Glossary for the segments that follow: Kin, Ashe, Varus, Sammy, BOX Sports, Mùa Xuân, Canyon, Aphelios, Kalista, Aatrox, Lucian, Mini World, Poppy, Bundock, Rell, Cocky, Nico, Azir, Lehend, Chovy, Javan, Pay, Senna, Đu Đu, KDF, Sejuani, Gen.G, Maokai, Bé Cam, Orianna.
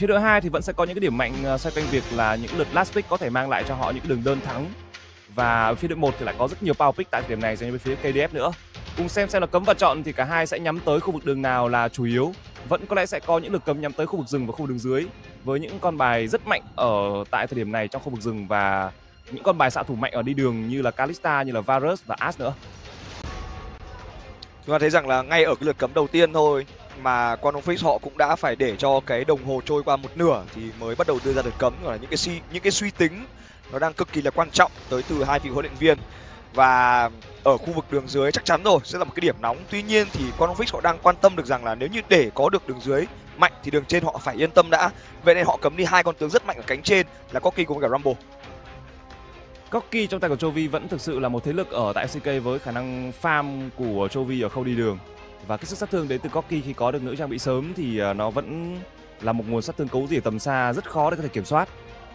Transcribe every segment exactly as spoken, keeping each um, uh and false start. Phía đội hai thì vẫn sẽ có những cái điểm mạnh xoay quanh việc là những lượt last pick có thể mang lại cho họ những đường đơn thắng. Và phía đội một thì lại có rất nhiều power pick tại điểm này dành cho phía ca đê ép nữa. Cùng xem xem là cấm và chọn thì cả hai sẽ nhắm tới khu vực đường nào là chủ yếu. Vẫn có lẽ sẽ có những lượt cấm nhắm tới khu vực rừng và khu vực đường dưới, với những con bài rất mạnh ở tại thời điểm này trong khu vực rừng và những con bài xạ thủ mạnh ở đi đường như là Kalista, như là Varus và Ashe nữa. Chúng ta thấy rằng là ngay ở cái lượt cấm đầu tiên thôi mà Quantum Fix họ cũng đã phải để cho cái đồng hồ trôi qua một nửa thì mới bắt đầu đưa ra lượt cấm, là những cái suy những cái suy tính nó đang cực kỳ là quan trọng tới từ hai vị huấn luyện viên. Và ở khu vực đường dưới chắc chắn rồi sẽ là một cái điểm nóng. Tuy nhiên thì Quantum Fix họ đang quan tâm được rằng là nếu như để có được đường dưới mạnh thì đường trên họ phải yên tâm đã. Vậy nên họ cấm đi hai con tướng rất mạnh ở cánh trên là Cocky cùng với cả Rumble. Cocky trong tay của Chovy vẫn thực sự là một thế lực ở tại lờ xê ca với khả năng farm của Chovy ở khâu đi đường. Và cái sức sát thương đến từ Cocky khi có được nữ trang bị sớm thì nó vẫn là một nguồn sát thương cấu rỉa tầm xa rất khó để có thể kiểm soát.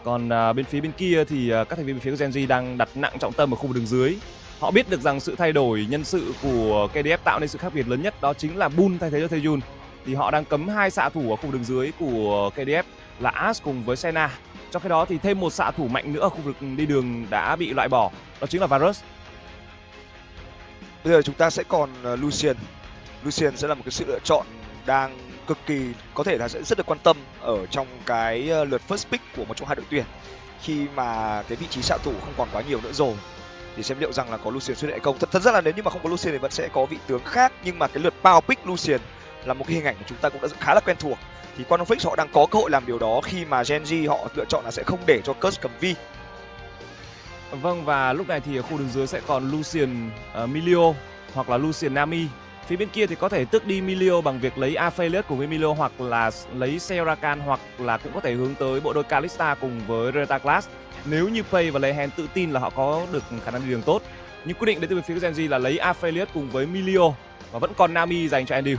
Còn bên phía bên kia thì các thành viên bên phía của Gen G đang đặt nặng trọng tâm ở khu vực đường dưới. Họ biết được rằng sự thay đổi nhân sự của ca đê ép tạo nên sự khác biệt lớn nhất, đó chính là Boon thay thế cho Taejun. Thì họ đang cấm hai xạ thủ ở khu vực đường dưới của ca đê ép là Ashe cùng với Senna. Trong khi đó thì thêm một xạ thủ mạnh nữa ở khu vực đi đường đã bị loại bỏ, đó chính là Varus. Bây giờ chúng ta sẽ còn Lucian. Lucian sẽ là một cái sự lựa chọn đang cực kỳ có thể là sẽ rất được quan tâm ở trong cái lượt first pick của một trong hai đội tuyển, khi mà cái vị trí xạ thủ không còn quá nhiều nữa rồi thì xem liệu rằng là có Lucian xuất hiện hay không. Thật, thật ra là nếu như mà không có Lucian thì vẫn sẽ có vị tướng khác, nhưng mà cái lượt power pick Lucian là một cái hình ảnh mà chúng ta cũng đã khá là quen thuộc. Thì Quantum Fix họ đang có cơ hội làm điều đó khi mà Gen G họ lựa chọn là sẽ không để cho Curse cầm Vi. Vâng, và lúc này thì ở khu đường dưới sẽ còn Lucian uh, Milio hoặc là Lucian Nami. Phía bên kia thì có thể tước đi Milio bằng việc lấy Aphelios cùng với Milio, hoặc là lấy Serakan, hoặc là cũng có thể hướng tới bộ đôi Kalista cùng với Retaclass nếu như Pay và Lehend tự tin là họ có được khả năng đi đường tốt. Nhưng quyết định đến từ phía Gen G là lấy Aphelios cùng với Milio và vẫn còn Nami dành cho Andy.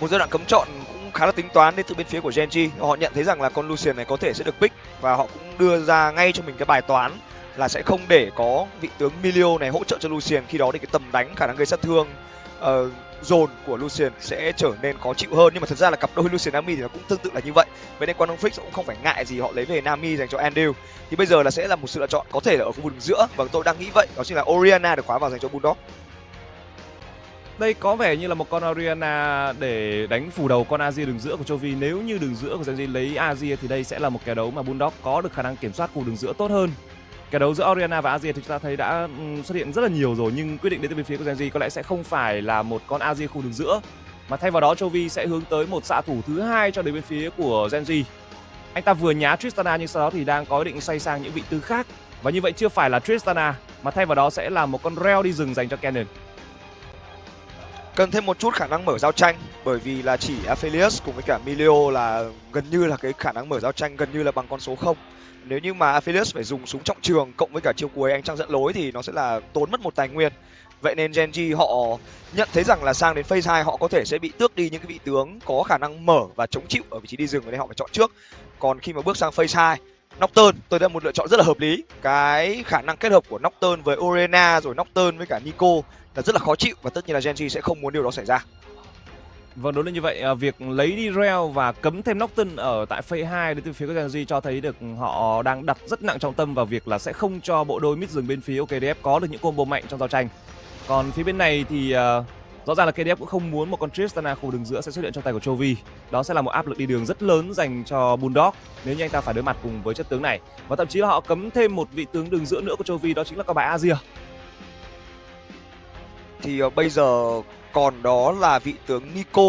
Một giai đoạn cấm chọn cũng khá là tính toán đến từ bên phía của Gen G. Họ nhận thấy rằng là con Lucian này có thể sẽ được pick và họ cũng đưa ra ngay cho mình cái bài toán là sẽ không để có vị tướng Milio này hỗ trợ cho Lucian. Khi đó thì cái tầm đánh, khả năng gây sát thương dồn uh, của Lucian sẽ trở nên khó chịu hơn. Nhưng mà thật ra là cặp đôi Lucian Nami thì nó cũng tương tự là như vậy. Vậy nên Quantum Fix cũng không phải ngại gì, họ lấy về Nami dành cho Andrew. Thì bây giờ là sẽ là một sự lựa chọn có thể là ở khu vực giữa, và tôi đang nghĩ vậy, đó chính là Orianna được khóa vào dành cho Bundock. Đây có vẻ như là một con Orianna để đánh phủ đầu con Azir đường giữa của Chovy. Nếu như đường giữa của Gen G lấy Azir thì đây sẽ là một kẻ đấu mà Bundock có được khả năng kiểm soát khu đường giữa tốt hơn. Kẻ đấu giữa Orianna và Azir thì chúng ta thấy đã xuất hiện rất là nhiều rồi, nhưng quyết định đến từ bên phía của Gen G có lẽ sẽ không phải là một con Azir khu đường giữa, mà thay vào đó Chovy sẽ hướng tới một xạ thủ thứ hai cho đến bên phía của Gen G. Anh ta vừa nhá Tristana nhưng sau đó thì đang có ý định xoay sang những vị tướng khác, và như vậy chưa phải là Tristana mà thay vào đó sẽ là một con Rell đi rừng dành cho Canyon. Cần thêm một chút khả năng mở giao tranh, bởi vì là chỉ Aphelios cùng với cả Milio là gần như là cái khả năng mở giao tranh gần như là bằng con số không. Nếu như mà Aphelios phải dùng súng trọng trường cộng với cả chiều cuối ánh trăng dẫn lối thì nó sẽ là tốn mất một tài nguyên. Vậy nên Gen G họ nhận thấy rằng là sang đến phase hai họ có thể sẽ bị tước đi những cái vị tướng có khả năng mở và chống chịu ở vị trí đi rừng, nên họ phải chọn trước. Còn khi mà bước sang phase hai, Nocturne tôi đã một lựa chọn rất là hợp lý. Cái khả năng kết hợp của Nocturne với Orianna rồi Nocturne với cả Nico là rất là khó chịu, và tất nhiên là Gen G sẽ không muốn điều đó xảy ra. Vâng, đúng là như vậy. Việc lấy đi Rell và cấm thêm Nocturne ở tại phase hai đến từ phía của Gen G cho thấy được họ đang đặt rất nặng trọng tâm vào việc là sẽ không cho bộ đôi mid rừng bên phía ca đê ép có được những combo mạnh trong giao tranh. Còn phía bên này thì uh, rõ ràng là ca đê ép cũng không muốn một con Tristana khu đường giữa sẽ xuất hiện trong tay của Chovy. Đó sẽ là một áp lực đi đường rất lớn dành cho Bundock nếu như anh ta phải đối mặt cùng với chất tướng này. Và thậm chí là họ cấm thêm một vị tướng đường giữa nữa của Chovy, đó chính là con bài Azir. Thì uh, bây giờ còn đó là vị tướng Nico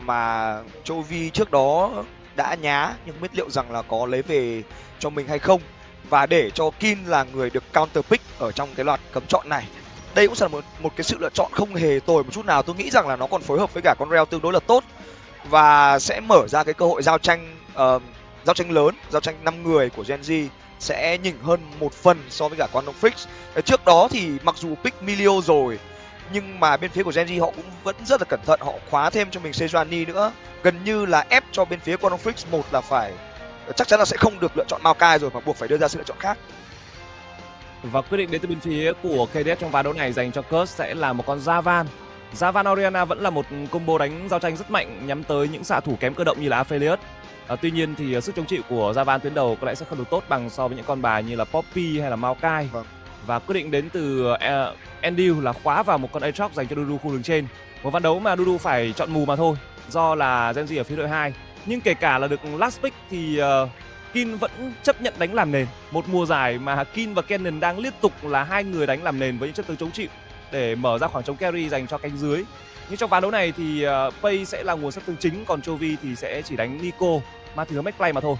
mà Chovy trước đó đã nhá, nhưng biết liệu rằng là có lấy về cho mình hay không, và để cho Kin là người được counter pick ở trong cái loạt cấm chọn này. Đây cũng là một, một cái sự lựa chọn không hề tồi một chút nào. Tôi nghĩ rằng là nó còn phối hợp với cả con Rell tương đối là tốt và sẽ mở ra cái cơ hội giao tranh uh, giao tranh lớn, giao tranh năm người của Gen G sẽ nhỉnh hơn một phần so với cả Quantum Fix. Trước đó thì mặc dù pick Milio rồi, nhưng mà bên phía của Gen G họ cũng vẫn rất là cẩn thận, họ khóa thêm cho mình Sejuani nữa, gần như là ép cho bên phía Quantum Fix một là phải chắc chắn là sẽ không được lựa chọn Maokai rồi, mà buộc phải đưa ra sự lựa chọn khác. Và quyết định đến từ bên phía của ca đê ép trong ván đấu này dành cho Curse sẽ là một con Javan. Javan Orianna vẫn là một combo đánh giao tranh rất mạnh, nhắm tới những xạ thủ kém cơ động như là Aphelios. À, tuy nhiên thì sức chống chịu của Javan tuyến đầu có lẽ sẽ không được tốt bằng so với những con bài như là Poppy hay là Maokai. Vâng. Và quyết định đến từ uh, Andy là khóa vào một con Aatrox dành cho Đu Đu khu đường trên. Một ván đấu mà Đu Đu phải chọn mù mà thôi, do là Gen.G ở phía đội hai. Nhưng kể cả là được last pick thì uh, Kin vẫn chấp nhận đánh làm nền. Một mùa giải mà Kin và Canyon đang liên tục là hai người đánh làm nền với những chất tướng chống chịu để mở ra khoảng trống carry dành cho cánh dưới. Nhưng trong ván đấu này thì uh, Pay sẽ là nguồn sát thương chính, còn Chovy thì sẽ chỉ đánh Nico, mà thừa make play mà thôi.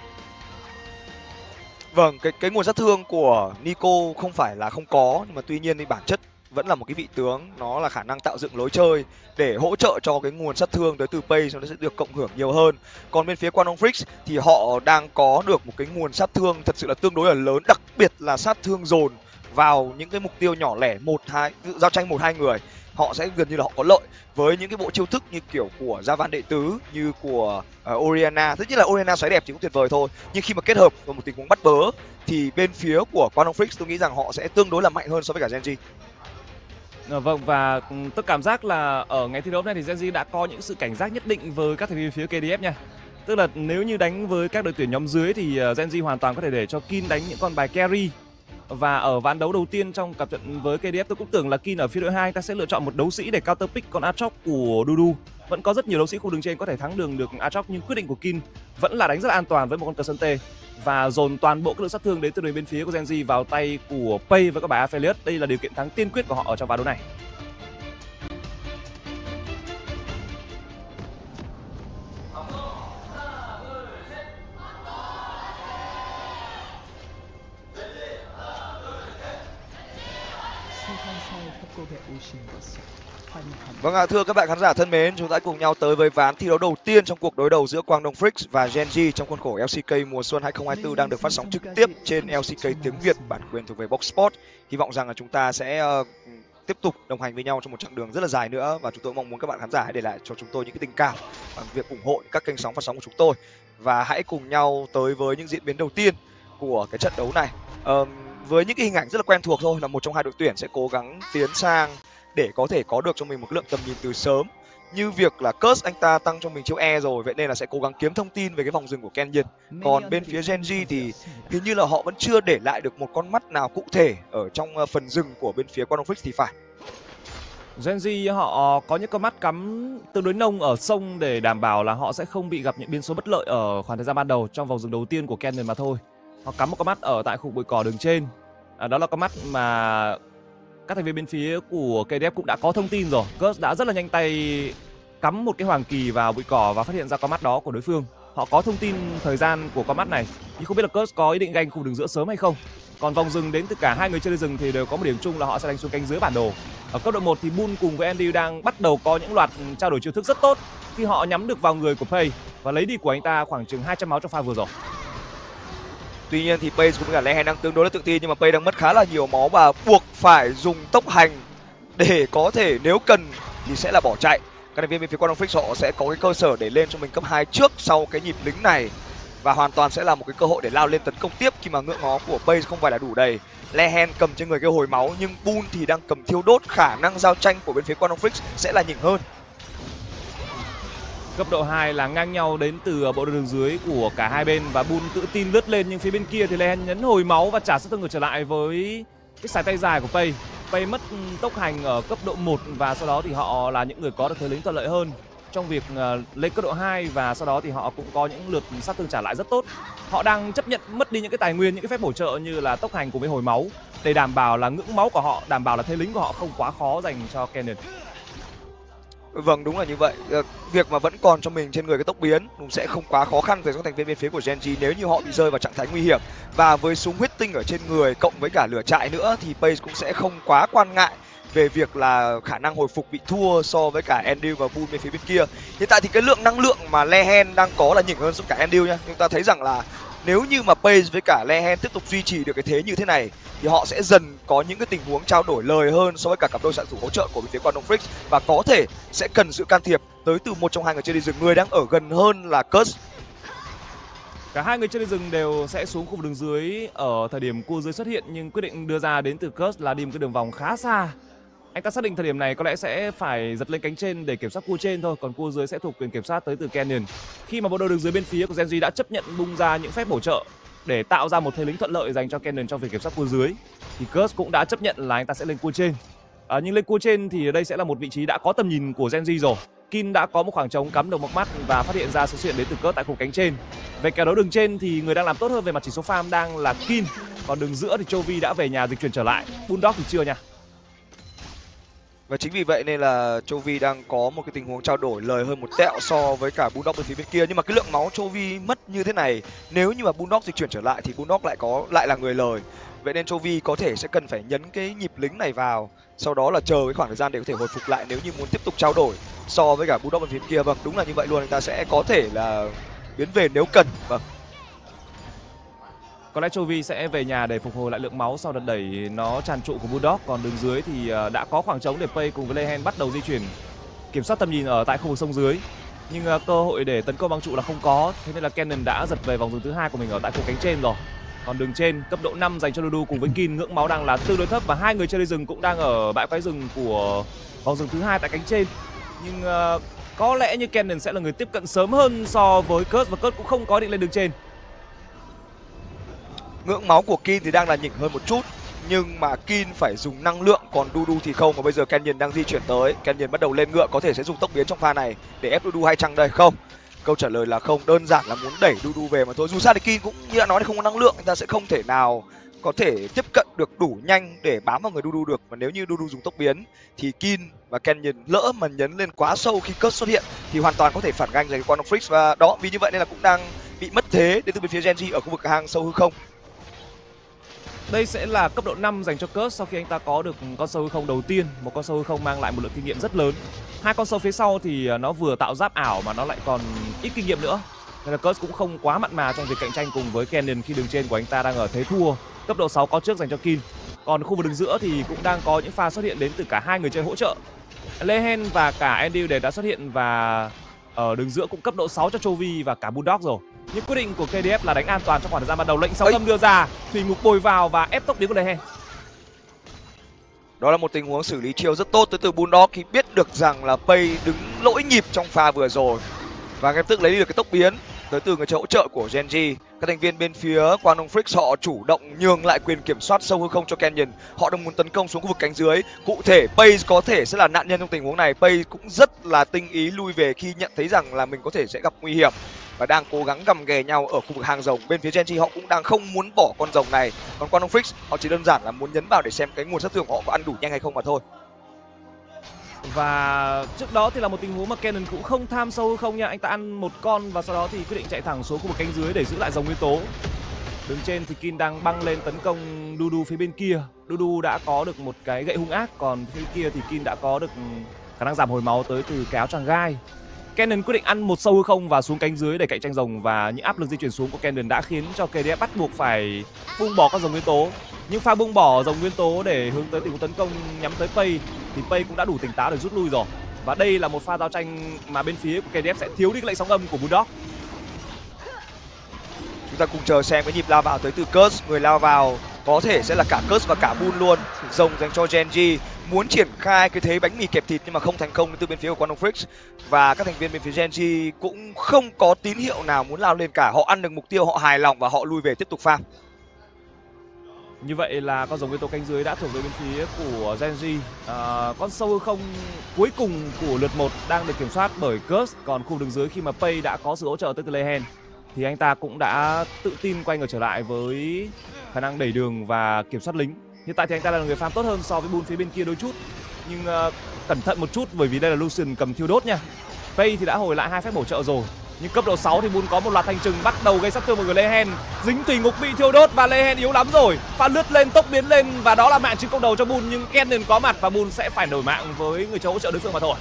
Vâng, cái cái nguồn sát thương của Nico không phải là không có, nhưng mà tuy nhiên thì bản chất vẫn là một cái vị tướng, nó là khả năng tạo dựng lối chơi để hỗ trợ cho cái nguồn sát thương tới từ Pay, nó sẽ được cộng hưởng nhiều hơn. Còn bên phía Quantum Fix thì họ đang có được một cái nguồn sát thương thật sự là tương đối là lớn, đặc biệt là sát thương dồn vào những cái mục tiêu nhỏ lẻ một hai, giao tranh một hai người. Họ sẽ gần như là họ có lợi với những cái bộ chiêu thức như kiểu của Javan đệ tứ, như của uh, Orianna. Tất nhiên là Orianna xoáy đẹp thì cũng tuyệt vời thôi, nhưng khi mà kết hợp vào một tình huống bắt bớ thì bên phía của Quantum Fix tôi nghĩ rằng họ sẽ tương đối là mạnh hơn so với cả Gen.G. À, vâng, và tôi cảm giác là ở ngày thi đấu này thì Gen.G đã có những sự cảnh giác nhất định với các thành viên phía ca đê ép nha. Tức là nếu như đánh với các đội tuyển nhóm dưới thì Gen.G hoàn toàn có thể để cho Kin đánh những con bài carry. Và ở ván đấu đầu tiên trong cặp trận với ca đê ép, tôi cũng tưởng là Kin ở phía đội hai ta sẽ lựa chọn một đấu sĩ để counter pick con Aatrox của Đu Đu. Vẫn có rất nhiều đấu sĩ khu đường trên có thể thắng đường được Aatrox, nhưng quyết định của Kin vẫn là đánh rất an toàn với một con K'Sante và dồn toàn bộ các lượng sát thương đến từ bên phía của Gen.G vào tay của Pay và các bài Aphelios. Đây là điều kiện thắng tiên quyết của họ ở trong ván đấu này. Vâng ạ, à, thưa các bạn khán giả thân mến, chúng ta cùng nhau tới với ván thi đấu đầu tiên trong cuộc đối đầu giữa Quantum Fix và Gen.G trong khuôn khổ lờ xê ca mùa xuân hai không hai tư đang được phát sóng trực tiếp trên lờ xê ca tiếng Việt, bản quyền thuộc về Box Sport. Hy vọng rằng là chúng ta sẽ uh, tiếp tục đồng hành với nhau trong một chặng đường rất là dài nữa, và chúng tôi mong muốn các bạn khán giả hãy để lại cho chúng tôi những cái tình cảm bằng việc ủng hộ các kênh sóng phát sóng của chúng tôi, và hãy cùng nhau tới với những diễn biến đầu tiên của cái trận đấu này. Uh, với những cái hình ảnh rất là quen thuộc thôi, là một trong hai đội tuyển sẽ cố gắng tiến sang để có thể có được cho mình một lượng tầm nhìn từ sớm. Như việc là Curse anh ta tăng cho mình chiêu E rồi, vậy nên là sẽ cố gắng kiếm thông tin về cái vòng rừng của Canyon. Còn bên phía Gen.G thì hình như là họ vẫn chưa để lại được một con mắt nào cụ thể ở trong phần rừng của bên phía Quantum Fix thì phải. Gen.G họ có những con mắt cắm tương đối nông ở sông để đảm bảo là họ sẽ không bị gặp những biến số bất lợi ở khoảng thời gian ban đầu trong vòng rừng đầu tiên của Canyon mà thôi. Họ cắm một con mắt ở tại khu bụi cỏ đường trên. À, đó là con mắt mà các thành viên bên phía của ca đê ép cũng đã có thông tin rồi. Curse đã rất là nhanh tay cắm một cái hoàng kỳ vào bụi cỏ và phát hiện ra con mắt đó của đối phương. Họ có thông tin thời gian của con mắt này, nhưng không biết là Curse có ý định ganh khu đường giữa sớm hay không. Còn vòng rừng đến từ cả hai người chơi rừng thì đều có một điểm chung là họ sẽ đánh xuống cánh dưới bản đồ. Ở cấp độ một thì Boon cùng với Andy đang bắt đầu có những loạt trao đổi chiêu thức rất tốt khi họ nhắm được vào người của Pay và lấy đi của anh ta khoảng chừng hai trăm máu trong pha vừa rồi. Tuy nhiên thì Pay cũng cả Lehend đang tương đối là tự tin, nhưng mà Pay đang mất khá là nhiều máu và buộc phải dùng tốc hành để có thể nếu cần thì sẽ là bỏ chạy. Các thành viên bên phía Quantum Fix họ sẽ có cái cơ sở để lên cho mình cấp hai trước sau cái nhịp lính này, và hoàn toàn sẽ là một cái cơ hội để lao lên tấn công tiếp khi mà ngựa ngó của Pay không phải là đủ đầy. Lehend cầm trên người cái hồi máu, nhưng Boon thì đang cầm thiêu đốt, khả năng giao tranh của bên phía Quantum Fix sẽ là nhỉnh hơn. Cấp độ hai là ngang nhau đến từ bộ đường dưới của cả hai bên, và Boon tự tin lướt lên, nhưng phía bên kia thì Lehend nhấn hồi máu và trả sát thương ngược trở lại với cái sải tay dài của Pay. Pay mất tốc hành ở cấp độ một và sau đó thì họ là những người có được thế lính thuận lợi hơn trong việc lấy cấp độ hai, và sau đó thì họ cũng có những lượt sát thương trả lại rất tốt. Họ đang chấp nhận mất đi những cái tài nguyên, những cái phép bổ trợ như là tốc hành cùng với hồi máu để đảm bảo là ngưỡng máu của họ, đảm bảo là thế lính của họ không quá khó dành cho Kennen. Vâng, đúng là như vậy. Việc mà vẫn còn cho mình trên người cái tốc biến cũng sẽ không quá khó khăn với các thành viên bên phía của Gen.G nếu như họ bị rơi vào trạng thái nguy hiểm. Và với súng huyết tinh ở trên người cộng với cả lửa trại nữa thì Pay cũng sẽ không quá quan ngại về việc là khả năng hồi phục bị thua so với cả Andrew và Boon bên phía bên kia. Hiện tại thì cái lượng năng lượng mà Lehend đang có là nhỉnh hơn so với cả Andrew nha. Chúng ta thấy rằng là nếu như mà Pay với cả Lehend tiếp tục duy trì được cái thế như thế này thì họ sẽ dần có những cái tình huống trao đổi lời hơn so với cả cặp đôi xạ thủ hỗ trợ của bên phía Quantum Fix, và có thể sẽ cần sự can thiệp tới từ một trong hai người chơi đi rừng, người đang ở gần hơn là Curse. Cả hai người chơi đi rừng đều sẽ xuống khu vực đường dưới ở thời điểm cua dưới xuất hiện, nhưng quyết định đưa ra đến từ Curse là đi một cái đường vòng khá xa Anh ta xác định thời điểm này có lẽ sẽ phải giật lên cánh trên để kiểm soát cua trên thôi, còn cua dưới sẽ thuộc quyền kiểm soát tới từ Canyon. Khi mà bộ đội đường dưới bên phía của Gen G đã chấp nhận bung ra những phép bổ trợ để tạo ra một thế lính thuận lợi dành cho Canyon trong việc kiểm soát cua dưới, thì Curse cũng đã chấp nhận là anh ta sẽ lên cua trên. À, nhưng lên cua trên thì ở đây sẽ là một vị trí đã có tầm nhìn của Gen G rồi. Kin đã có một khoảng trống cắm đầu mọc mắt và phát hiện ra sự xuất hiện đến từ Curse tại khu cánh trên. Về kèo đấu đường trên thì người đang làm tốt hơn về mặt chỉ số farm đang là Kin, còn đường giữa thì Chovy đã về nhà dịch chuyển trở lại. Bundock thì chưa nha. Và chính vì vậy nên là Chovy đang có một cái tình huống trao đổi lời hơn một tẹo so với cả Bundock bên phía bên kia. Nhưng mà cái lượng máu Chovy mất như thế này, nếu như mà Bundock dịch chuyển trở lại thì Bundock lại có lại là người lời. Vậy nên Chovy có thể sẽ cần phải nhấn cái nhịp lính này vào, sau đó là chờ cái khoảng thời gian để có thể hồi phục lại nếu như muốn tiếp tục trao đổi so với cả Bundock bên phía kia. Vâng, đúng là như vậy luôn, anh ta sẽ có thể là biến về nếu cần. Vâng, có lẽ Chovy sẽ về nhà để phục hồi lại lượng máu sau đợt đẩy nó tràn trụ của Bundock. Còn đường dưới thì đã có khoảng trống để Pay cùng với Lehend bắt đầu di chuyển kiểm soát tầm nhìn ở tại khu vực sông dưới, nhưng cơ hội để tấn công băng trụ là không có. Thế nên là Canyon đã giật về vòng rừng thứ hai của mình ở tại khu cánh trên rồi. Còn đường trên cấp độ năm dành cho Đu Đu cùng với Kin, ngưỡng máu đang là tương đối thấp và hai người chơi đi rừng cũng đang ở bãi quái rừng của vòng rừng thứ hai tại cánh trên. Nhưng uh, có lẽ như Canyon sẽ là người tiếp cận sớm hơn so với Curse, và Curse cũng không có định lên đường trên. Ngưỡng máu của Kin thì đang là nhỉnh hơn một chút, nhưng mà Kin phải dùng năng lượng, còn Đu Đu thì không. Và bây giờ Canyon đang di chuyển tới, Canyon bắt đầu lên ngựa, có thể sẽ dùng tốc biến trong pha này để ép Đu Đu hay chăng đây? Không, câu trả lời là không, đơn giản là muốn đẩy Đu Đu về mà thôi. Dù sao thì Kin cũng như đã nói thì không có năng lượng, người ta sẽ không thể nào có thể tiếp cận được đủ nhanh để bám vào người Đu Đu được. Và nếu như Đu Đu dùng tốc biến thì Kin và Canyon lỡ mà nhấn lên quá sâu khi Curse xuất hiện thì hoàn toàn có thể phản ganh dành Quantum Fix. Và đó, vì như vậy nên là cũng đang bị mất thế đến từ bên phía Gen G ở khu vực hang sâu hư không. Đây sẽ là cấp độ năm dành cho Curse sau khi anh ta có được con sâu hư không đầu tiên. Một con sâu hư không mang lại một lượng kinh nghiệm rất lớn. Hai con sâu phía sau thì nó vừa tạo giáp ảo mà nó lại còn ít kinh nghiệm nữa, nên là Curse cũng không quá mặn mà trong việc cạnh tranh cùng với Canyon khi đường trên của anh ta đang ở thế thua. Cấp độ sáu có trước dành cho Kin. Còn khu vực đường giữa thì cũng đang có những pha xuất hiện đến từ cả hai người chơi hỗ trợ. Lehend và cả Andy đều đã xuất hiện và ở đường giữa cũng cấp độ sáu cho Chovy và cả Bundock rồi. Những quyết định của K D F là đánh an toàn trong khoảng thời gian ban đầu. Lệnh sáu tâm đưa ra, Thủy Ngục bồi vào và ép tốc đến của Lehend. Đó là một tình huống xử lý chiêu rất tốt tới từ Bundock khi biết được rằng là Pay đứng lỗi nhịp trong pha vừa rồi và ngay tức lấy đi được cái tốc biến tới từ người chơi hỗ trợ của Gen G. Các thành viên bên phía Quantum Freak họ chủ động nhường lại quyền kiểm soát sâu hư không cho Canyon. Họ đang muốn tấn công xuống khu vực cánh dưới. Cụ thể Pay có thể sẽ là nạn nhân trong tình huống này. Pay cũng rất là tinh ý lui về khi nhận thấy rằng là mình có thể sẽ gặp nguy hiểm và đang cố gắng gầm ghè nhau ở khu vực hàng rồng. Bên phía Gen G họ cũng đang không muốn bỏ con rồng này, còn Quantum Freak họ chỉ đơn giản là muốn nhấn vào để xem cái nguồn sát thương của họ có ăn đủ nhanh hay không mà thôi. Và trước đó thì là một tình huống mà Canyon cũng không tham sâu hư không nha. Anh ta ăn một con và sau đó thì quyết định chạy thẳng xuống khu vực cánh dưới để giữ lại dòng nguyên tố. Đứng trên thì Kin đang băng lên tấn công Đu Đu phía bên kia. Đu Đu đã có được một cái gậy hung ác, còn phía kia thì Kin đã có được khả năng giảm hồi máu tới từ cái áo choàng gai. Canyon quyết định ăn một sâu hư không và xuống cánh dưới để cạnh tranh rồng, và những áp lực di chuyển xuống của Canyon đã khiến cho K D F bắt buộc phải bung bỏ các dòng nguyên tố. Nhưng pha bung bỏ dòng nguyên tố để hướng tới tình huống tấn công nhắm tới Pay thì Pay cũng đã đủ tỉnh táo để rút lui rồi. Và đây là một pha giao tranh mà bên phía của K D F sẽ thiếu đi cái lệnh sóng âm của Bundock. Chúng ta cùng chờ xem cái nhịp lao vào tới từ Curse. Người lao vào có thể sẽ là cả Curse và cả Boon luôn. Rồng dành cho Gen G muốn triển khai cái thế bánh mì kẹp thịt nhưng mà không thành công từ bên phía của Quantum Freak, và các thành viên bên phía Gen G cũng không có tín hiệu nào muốn lao lên cả. Họ ăn được mục tiêu, họ hài lòng và họ lui về tiếp tục farm. Như vậy là con rồng nguyên tố cánh dưới đã thuộc về bên phía của Gen G. À, con sâu hư không cuối cùng của lượt một đang được kiểm soát bởi Curse. Còn khu đường dưới khi mà Pay đã có sự hỗ trợ tới từ Lehend thì anh ta cũng đã tự tin quay ngược trở lại với khả năng đẩy đường và kiểm soát lính. Hiện tại thì anh ta là người farm tốt hơn so với Boon phía bên kia đôi chút. Nhưng uh, cẩn thận một chút bởi vì đây là Lucian cầm thiêu đốt nha. Pay thì đã hồi lại hai phép bổ trợ rồi. Nhưng cấp độ sáu thì Boon có một loạt thanh trừng bắt đầu gây sát thương vào người Lehend. Dính Thủy Ngục bị thiêu đốt và Lehend yếu lắm rồi. Pha lướt lên, tốc biến lên và đó là mạng trừ công đầu cho Boon. Nhưng Canyon có mặt và Boon sẽ phải đổi mạng với người chơi hỗ trợ đối phương mà thôi.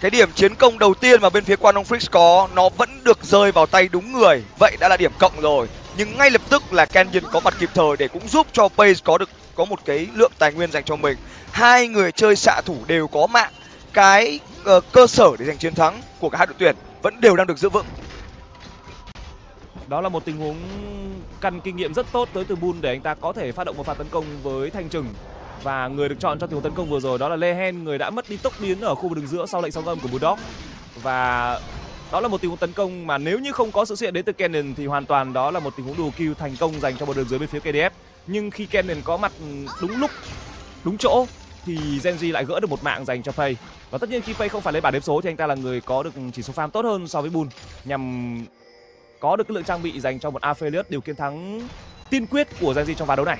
Cái điểm chiến công đầu tiên mà bên phía Quantum Freak có nó vẫn được rơi vào tay đúng người, vậy đã là điểm cộng rồi. Nhưng ngay lập tức là Canyon có mặt kịp thời để cũng giúp cho Pay có được có một cái lượng tài nguyên dành cho mình. Hai người chơi xạ thủ đều có mạng, cái uh, cơ sở để giành chiến thắng của cả hai đội tuyển vẫn đều đang được giữ vững. Đó là một tình huống căn kinh nghiệm rất tốt tới từ Boon để anh ta có thể phát động một pha tấn công với thanh trừng. Và người được chọn cho tình huống tấn công vừa rồi đó là Lehend, người đã mất đi tốc biến ở khu vực đường giữa sau lệnh sóng âm của Bundock. Và đó là một tình huống tấn công mà nếu như không có sự xuất hiện đến từ Canyon thì hoàn toàn đó là một tình huống đồ kill thành công dành cho một đường dưới bên phía ca đê ép. Nhưng khi Canyon có mặt đúng lúc, đúng chỗ thì Gen.G lại gỡ được một mạng dành cho Pay. Và tất nhiên khi Pay không phải lấy bản đếm số thì anh ta là người có được chỉ số farm tốt hơn so với Boon, nhằm có được cái lượng trang bị dành cho một Aphelios, điều kiện thắng tiên quyết của Gen.G trong ván đấu này.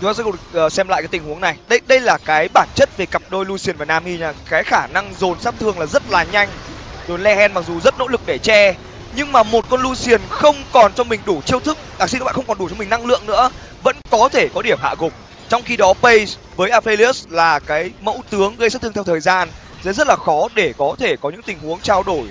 Chúng ta sẽ cùng xem lại cái tình huống này. Đây đây là cái bản chất về cặp đôi Lucian và Nami nha. Cái khả năng dồn sát thương là rất là nhanh. Rồi Lehend mặc dù rất nỗ lực để che, nhưng mà một con Lucian không còn cho mình đủ chiêu thức, à xin các bạn không còn đủ cho mình năng lượng nữa, vẫn có thể có điểm hạ gục. Trong khi đó Pay với Aphelios là cái mẫu tướng gây sát thương theo thời gian, sẽ rất là khó để có thể có những tình huống trao đổi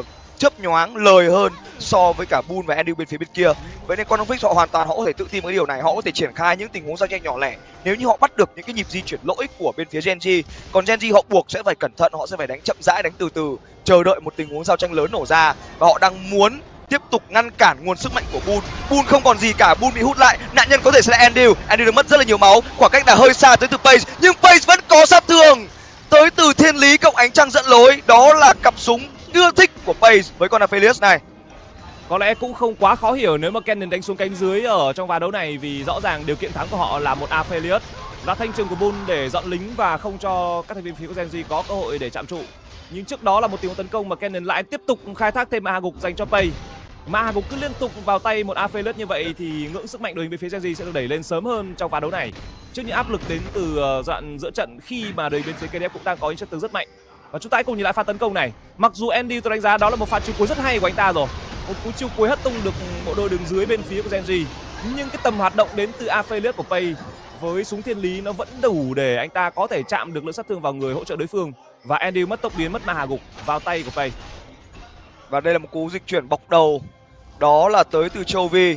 uh, chớp nhoáng lời hơn so với cả Boon và Andy bên phía bên kia. Vậy nên Quantum Fix họ hoàn toàn họ có thể tự tìm cái điều này, họ có thể triển khai những tình huống giao tranh nhỏ lẻ nếu như họ bắt được những cái nhịp di chuyển lỗi của bên phía Gen.G. Còn Gen.G họ buộc sẽ phải cẩn thận, họ sẽ phải đánh chậm rãi, đánh từ từ, chờ đợi một tình huống giao tranh lớn nổ ra, và họ đang muốn tiếp tục ngăn cản nguồn sức mạnh của Boon. Boon không còn gì cả, Boon bị hút lại, nạn nhân có thể sẽ là Andy. Andy đã mất rất là nhiều máu, khoảng cách là hơi xa tới từ Pay, nhưng Pay vẫn có sát thương tới từ thiên lý cộng ánh trăng dẫn lối. Đó là cặp súng ưa thích của Pay với con Aphelios này. Có lẽ cũng không quá khó hiểu nếu mà Kennen đánh xuống cánh dưới ở trong ván đấu này, vì rõ ràng điều kiện thắng của họ là một Aphelios, là thanh trường của Boon để dọn lính và không cho các thành viên phía của Gen.G có cơ hội để chạm trụ. Nhưng trước đó là một tình huống tấn công mà Kennen lại tiếp tục khai thác thêm hạ gục dành cho Pay. Mà hạ gục cứ liên tục vào tay một Aphelios như vậy thì ngưỡng sức mạnh đội hình bên phía Gen.G sẽ được đẩy lên sớm hơn trong ván đấu này, trước những áp lực đến từ đoạn giữa trận khi mà đội bên phía ca đê ép cũng đang có những chất tướng rất mạnh. Và chúng ta hãy cùng nhìn lại pha tấn công này. Mặc dù Andy tôi đánh giá đó là một pha chiêu cuối rất hay của anh ta rồi, một cú chiêu cuối hất tung được bộ đôi đường dưới bên phía của Gen.G, nhưng cái tầm hoạt động đến từ Aphelios của Pay với súng thiên lý nó vẫn đủ để anh ta có thể chạm được lượng sát thương vào người hỗ trợ đối phương. Và Andy mất tốc biến, mất mà hạ gục vào tay của Pay. Và đây là một cú dịch chuyển bọc đầu, đó là tới từ Chovy.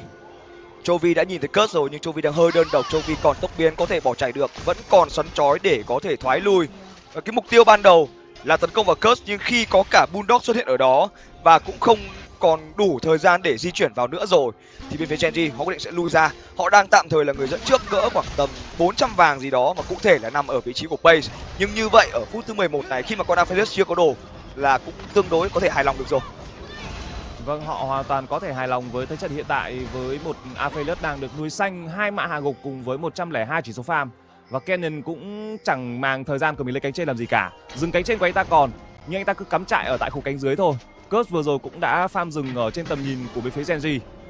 Chovy đã nhìn thấy Curse rồi nhưng Chovy đang hơi đơn độc, Chovy còn tốc biến có thể bỏ chạy được, vẫn còn xoắn chói để có thể thoái lui. Và cái mục tiêu ban đầu là tấn công vào Curse, nhưng khi có cả Bundock xuất hiện ở đó và cũng không còn đủ thời gian để di chuyển vào nữa rồi thì bên phía Gen.G họ quyết định sẽ lui ra. Họ đang tạm thời là người dẫn trước cỡ khoảng tầm bốn trăm vàng gì đó, mà cụ thể là nằm ở vị trí của Page. Nhưng như vậy ở phút thứ mười một này, khi mà con Aphelios chưa có đồ là cũng tương đối có thể hài lòng được rồi. Vâng, họ hoàn toàn có thể hài lòng với thế trận hiện tại với một Aphelios đang được nuôi xanh, hai mạ hạ gục cùng với một trăm lẻ hai chỉ số farm. Và Canyon cũng chẳng màng thời gian của mình lên cánh trên làm gì cả. Dừng cánh trên của anh ta còn, nhưng anh ta cứ cắm trại ở tại khu cánh dưới thôi. Curse vừa rồi cũng đã farm rừng ở trên tầm nhìn của bên phía Gen.G.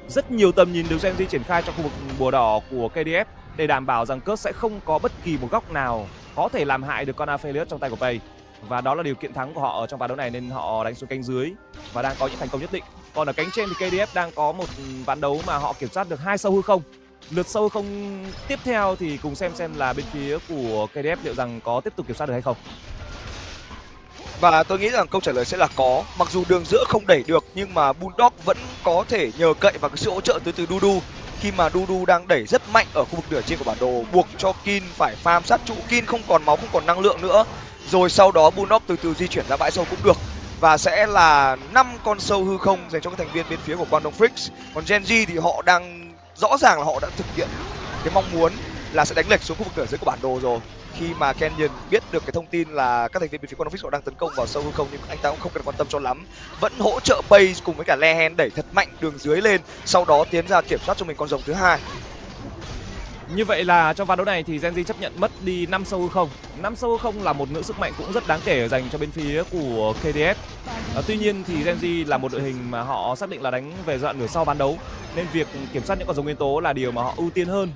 Rất nhiều tầm nhìn được Gen.G triển khai trong khu vực bùa đỏ của ca đê ép để đảm bảo rằng Curse sẽ không có bất kỳ một góc nào có thể làm hại được con Aphelios trong tay của Pay. Và đó là điều kiện thắng của họ ở trong ván đấu này, nên họ đánh xuống cánh dưới và đang có những thành công nhất định. Còn ở cánh trên thì ca đê ép đang có một ván đấu mà họ kiểm soát được hai sâu hư không. Lượt sâu không tiếp theo thì cùng xem xem là bên phía của ca đê ép liệu rằng có tiếp tục kiểm soát được hay không. Và tôi nghĩ rằng câu trả lời sẽ là có. Mặc dù đường giữa không đẩy được nhưng mà Bundock vẫn có thể nhờ cậy vào cái sự hỗ trợ từ từ Đu Đu, khi mà Đu Đu đang đẩy rất mạnh ở khu vực nửa trên của bản đồ, buộc cho Kin phải farm sát trụ. Kin không còn máu, không còn năng lượng nữa. Rồi sau đó Bundock từ từ di chuyển ra bãi sâu cũng được. Và sẽ là năm con sâu hư không dành cho các thành viên bên phía của Quantum Fix. Còn Gen.G thì họ đang rõ ràng là họ đã thực hiện cái mong muốn là sẽ đánh lệch xuống khu vực nửa dưới của bản đồ rồi, khi mà Canyon biết được cái thông tin là các thành viên bên phía Quantum Fix họ đang tấn công vào sâu hư không, nhưng anh ta cũng không cần quan tâm cho lắm, vẫn hỗ trợ Pay cùng với cả Lehend đẩy thật mạnh đường dưới lên, sau đó tiến ra kiểm soát cho mình con rồng thứ hai. Như vậy là trong ván đấu này thì Gen.G chấp nhận mất đi năm sâu hư không. năm sâu hư không là một ngưỡng sức mạnh cũng rất đáng kể dành cho bên phía của ca đê ép. À, tuy nhiên thì Gen.G là một đội hình mà họ xác định là đánh về đoạn nửa sau ván đấu, nên việc kiểm soát những con dòng nguyên tố là điều mà họ ưu tiên hơn.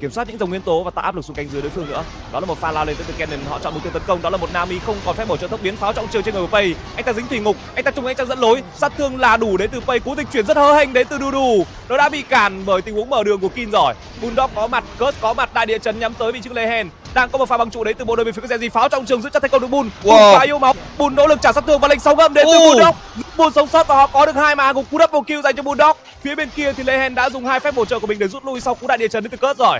Kiểm soát những dòng nguyên tố và tạo áp lực xuống cánh dưới đối phương nữa. Đó là một pha lao lên tới từ Canyon, họ chọn mục tiêu tấn công, đó là một Nami không còn phép bổ trợ tốc biến, pháo trọng trường trên người của Pay. Anh ta dính thủy ngục, anh ta trúng, anh ta dẫn lối, sát thương là đủ đến từ Pay. Cú dịch chuyển rất hơ hênh đến từ Đu Đu, nó đã bị cản bởi tình huống mở đường của Kin rồi. Bundock có mặt, Curse có mặt, đại địa chấn nhắm tới vị trí Lehend. Đang có một pha băng trụ đến từ bộ đội bên phía Gen.G, pháo trọng trường giữ chặt thành công được Boon. Wow. Quá yếu máu, Boon nỗ lực trả sát thương và lệnh sóng âm đến từ uh. Bundock. Boon sống sót và họ có được hai màn gục cú double kill dành cho Bundock. Phía bên kia thì Lehend đã dùng hai phép bổ trợ của mình để rút lui sau cú đại địa chấn đến từ Curse rồi.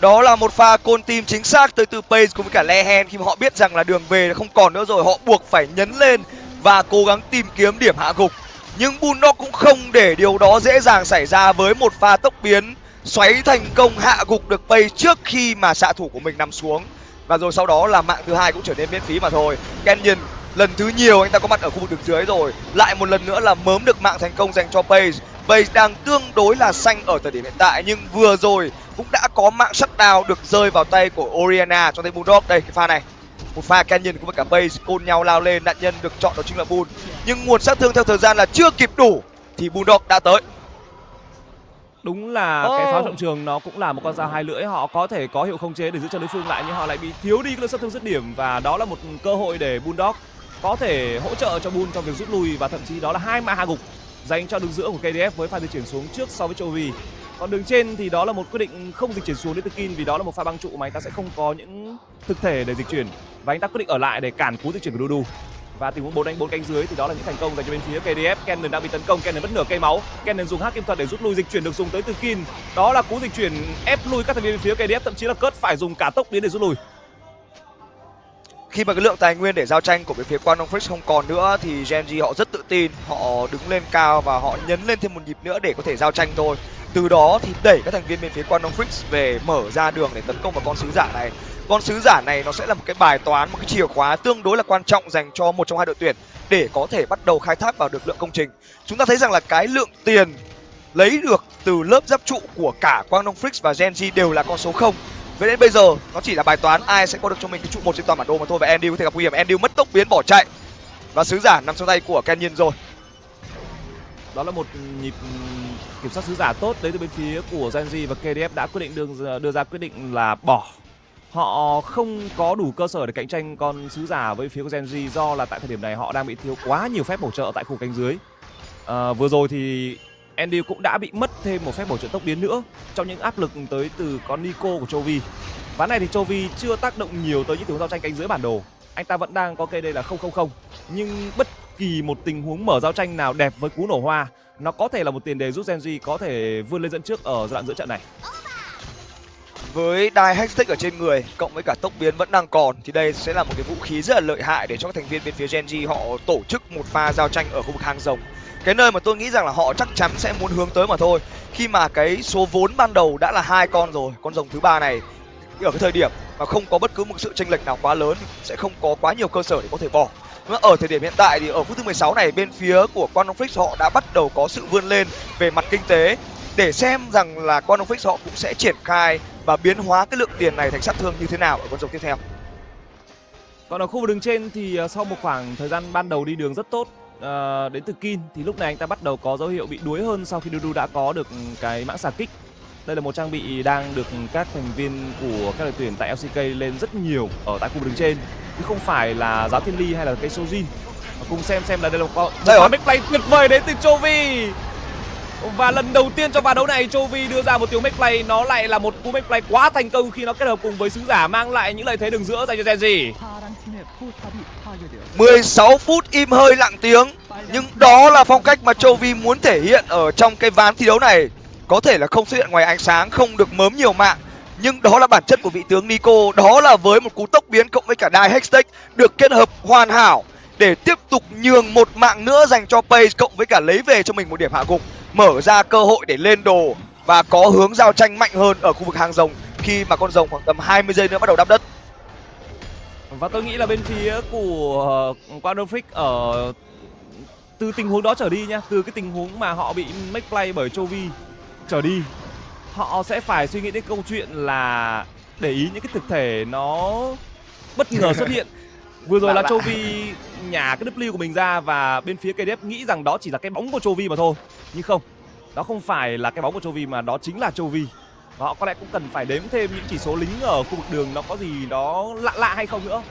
Đó là một pha côn tim chính xác tới từ Page cùng với cả Lehend, khi mà họ biết rằng là đường về không còn nữa rồi, họ buộc phải nhấn lên và cố gắng tìm kiếm điểm hạ gục. Nhưng Bundock cũng không để điều đó dễ dàng xảy ra với một pha tốc biến xoáy thành công, hạ gục được Pay trước khi mà xạ thủ của mình nằm xuống. Và rồi sau đó là mạng thứ hai cũng trở nên miễn phí mà thôi. Canyon lần thứ nhiều anh ta có mặt ở khu vực đường dưới rồi, lại một lần nữa là mớm được mạng thành công dành cho Pay. Pay đang tương đối là xanh ở thời điểm hiện tại, nhưng vừa rồi cũng đã có mạng shutdown được rơi vào tay của Orianna cho tay Bundock. Đây cái pha này, một pha Canyon cũng với cả Pay côn nhau lao lên, nạn nhân được chọn đó chính là Boon. Nhưng nguồn sát thương theo thời gian là chưa kịp đủ thì Bundock đã tới. Đúng là oh. cái pháo trọng trường nó cũng là một con dao hai lưỡi, họ có thể có hiệu khống chế để giữ cho đối phương lại nhưng họ lại bị thiếu đi cái lượng sát thương dứt điểm, và đó là một cơ hội để Bundock có thể hỗ trợ cho Boon trong việc rút lui, và thậm chí đó là hai mã hạ gục dành cho đường giữa của ca đê ép với pha di chuyển xuống trước so với Chovy. Còn đường trên thì đó là một quyết định không dịch chuyển xuống đến từ Kin, vì đó là một pha băng trụ mà anh ta sẽ không có những thực thể để dịch chuyển, và anh ta quyết định ở lại để cản cú di chuyển của Đu Đu. Và tình huống bốn đánh bốn cánh dưới thì đó là những thành công dành cho bên phía ca đê ép. Cannon đang bị tấn công, Cannon bất nửa cây máu, Cannon dùng hắc kim thuật để rút lui, dịch chuyển được dùng tới từ Kin. Đó là cú dịch chuyển ép lui các thành viên bên phía ca đê ép, thậm chí là Curse phải dùng cả tốc biến để rút lui. Khi mà cái lượng tài nguyên để giao tranh của bên phía Quantum Fix không còn nữa thì Gen.G họ rất tự tin, họ đứng lên cao và họ nhấn lên thêm một nhịp nữa để có thể giao tranh thôi. Từ đó thì đẩy các thành viên bên phía Quantum Fix về mở ra đường để tấn công vào con sứ giả này. Con sứ giả này nó sẽ là một cái bài toán, một cái chìa khóa tương đối là quan trọng dành cho một trong hai đội tuyển để có thể bắt đầu khai thác vào được lượng công trình. Chúng ta thấy rằng là cái lượng tiền lấy được từ lớp giáp trụ của cả Quantum Fix và Gen.G đều là con số không. Vậy đến bây giờ nó chỉ là bài toán ai sẽ có được cho mình cái trụ một trên toàn bản đồ mà thôi. Và Andy có thể gặp nguy hiểm, Andy mất tốc biến bỏ chạy và sứ giả nằm trong tay của Canyon rồi. Đó là một nhịp kiểm soát sứ giả tốt đấy từ bên phía của Gen.G, và ca đê ép đã quyết định đưa, đưa ra quyết định là bỏ. Họ không có đủ cơ sở để cạnh tranh con sứ giả với phía của Gen.G, do là tại thời điểm này họ đang bị thiếu quá nhiều phép bổ trợ tại khu cánh dưới. À, vừa rồi thì Andy cũng đã bị mất thêm một phép bổ trợ tốc biến nữa trong những áp lực tới từ con Nico của Chovy. Ván này thì Chovy chưa tác động nhiều tới những tình huống giao tranh cánh dưới bản đồ. Anh ta vẫn đang có kê đây là không không không. Nhưng bất kỳ một tình huống mở giao tranh nào đẹp với cú nổ hoa, nó có thể là một tiền đề giúp Gen.G có thể vươn lên dẫn trước ở giai đoạn giữa trận này. Với đai hextech ở trên người cộng với cả tốc biến vẫn đang còn thì đây sẽ là một cái vũ khí rất là lợi hại để cho các thành viên bên phía Gen.G họ tổ chức một pha giao tranh ở khu vực hang rồng, cái nơi mà tôi nghĩ rằng là họ chắc chắn sẽ muốn hướng tới mà thôi. Khi mà cái số vốn ban đầu đã là hai con rồi, con rồng thứ ba này ở cái thời điểm mà không có bất cứ một sự chênh lệch nào quá lớn sẽ không có quá nhiều cơ sở để có thể bỏ. Ở thời điểm hiện tại thì ở phút thứ mười sáu này bên phía của Quantum Fix họ đã bắt đầu có sự vươn lên về mặt kinh tế để xem rằng là Quantum Fix họ cũng sẽ triển khai và biến hóa cái lượng tiền này thành sát thương như thế nào ở con rồng tiếp theo. Còn ở khu vực đường trên thì sau một khoảng thời gian ban đầu đi đường rất tốt à, đến từ Kin thì lúc này anh ta bắt đầu có dấu hiệu bị đuối hơn sau khi Đu Đu đã có được cái mãng xà kích. Đây là một trang bị đang được các thành viên của các đội tuyển tại lờ xê ca lên rất nhiều ở tại khu vực đường trên, chứ không phải là giáo thiên ly hay là cây Sojin. Cùng xem xem là đây là một pha backplay tuyệt vời đến từ Chovy. Và lần đầu tiên trong ván đấu này Chovy đưa ra một tiếng backplay, nó lại là một cú backplay quá thành công khi nó kết hợp cùng với sứ giả mang lại những lợi thế đường giữa dành cho Gen.G. mười sáu phút im hơi lặng tiếng, nhưng đó là phong cách mà Chovy muốn thể hiện ở trong cái ván thi đấu này. Có thể là không xuất hiện ngoài ánh sáng, không được mớm nhiều mạng, nhưng đó là bản chất của vị tướng Nico. Đó là với một cú tốc biến cộng với cả đai hextech được kết hợp hoàn hảo để tiếp tục nhường một mạng nữa dành cho Pay, cộng với cả lấy về cho mình một điểm hạ gục, mở ra cơ hội để lên đồ và có hướng giao tranh mạnh hơn ở khu vực hàng rồng khi mà con rồng khoảng tầm hai mươi giây nữa bắt đầu đắp đất. Và tôi nghĩ là bên phía của Quantum Fix ở từ tình huống đó trở đi nha, từ cái tình huống mà họ bị make play bởi Chovy trở đi, họ sẽ phải suy nghĩ đến câu chuyện là để ý những cái thực thể nó bất ngờ xuất hiện. Vừa rồi là Chovy nhả cái W của mình ra và bên phía ca đê ép nghĩ rằng đó chỉ là cái bóng của Chovy mà thôi. Nhưng không, đó không phải là cái bóng của Chovy mà đó chính là Chovy. Và họ có lẽ cũng cần phải đếm thêm những chỉ số lính ở khu vực đường nó có gì đó lạ lạ hay không nữa.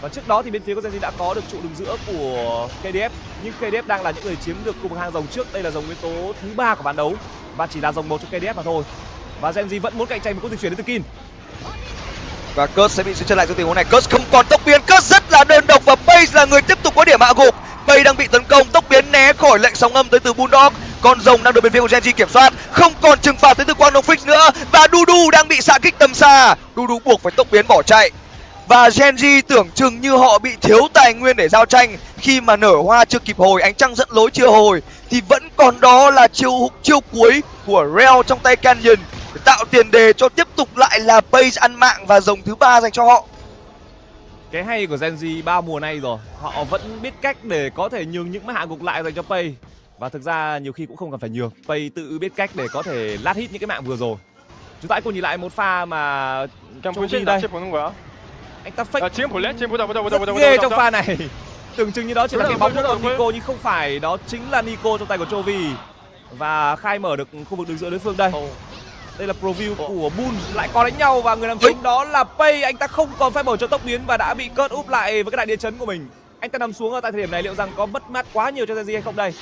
Và trước đó thì bên phía của Gen.G đã có được trụ đường giữa của ca đê ép, nhưng ca đê ép đang là những người chiếm được khu vực hang rồng trước. Đây là dòng nguyên tố thứ ba của ván đấu và chỉ là dòng một cho ca đê ép mà thôi. Và Gen.G vẫn muốn cạnh tranh với cú dịch chuyển đến từ Kin. Và Curse sẽ bị giữ chân lại trong tình huống này. Curse không còn tốc biến, Curse rất là đơn độc và Pay là người tiếp tục có điểm hạ gục. Pay đang bị tấn công, tốc biến né khỏi lệnh sóng âm tới từ Bundock. Con rồng đang được bên phía của Gen.G kiểm soát, không còn trừng phạt tới từ Quantum Fix nữa. Và Đu Đu đang bị xạ kích tầm xa, Đu Đu buộc phải tốc biến bỏ chạy. Và Gen.G tưởng chừng như họ bị thiếu tài nguyên để giao tranh, khi mà nở hoa chưa kịp hồi, ánh trăng dẫn lối chưa hồi thì vẫn còn đó là chiêu chiêu cuối của Rell trong tay Canyon. để tạo tiền đề cho tiếp tục lại là Pay ăn mạng và dòng thứ ba dành cho họ. Cái hay của Gen G ba mùa nay rồi, họ vẫn biết cách để có thể nhường những hạ gục lại dành cho Pay. Và thực ra nhiều khi cũng không cần phải nhường, Pay tự biết cách để có thể lát hit những cái mạng vừa rồi. Chúng ta hãy cùng nhìn lại một pha mà Chovy đây. Anh ta fake rất ghê trong pha này. Tưởng chừng như đó chỉ là cái bóng của Nico nhưng không phải, đó chính là Nico trong tay của Chovy. Và khai mở được khu vực đứng giữa đối phương đây. Đây là preview của Boon, lại có đánh nhau và người làm chính đó là Pay. Anh ta không còn phải bổ trợ tốc biến và đã bị cớt úp lại với cái đại địa chấn của mình. Anh ta nằm xuống ở tại thời điểm này, liệu rằng có mất mát quá nhiều cho Gen G hay không đây?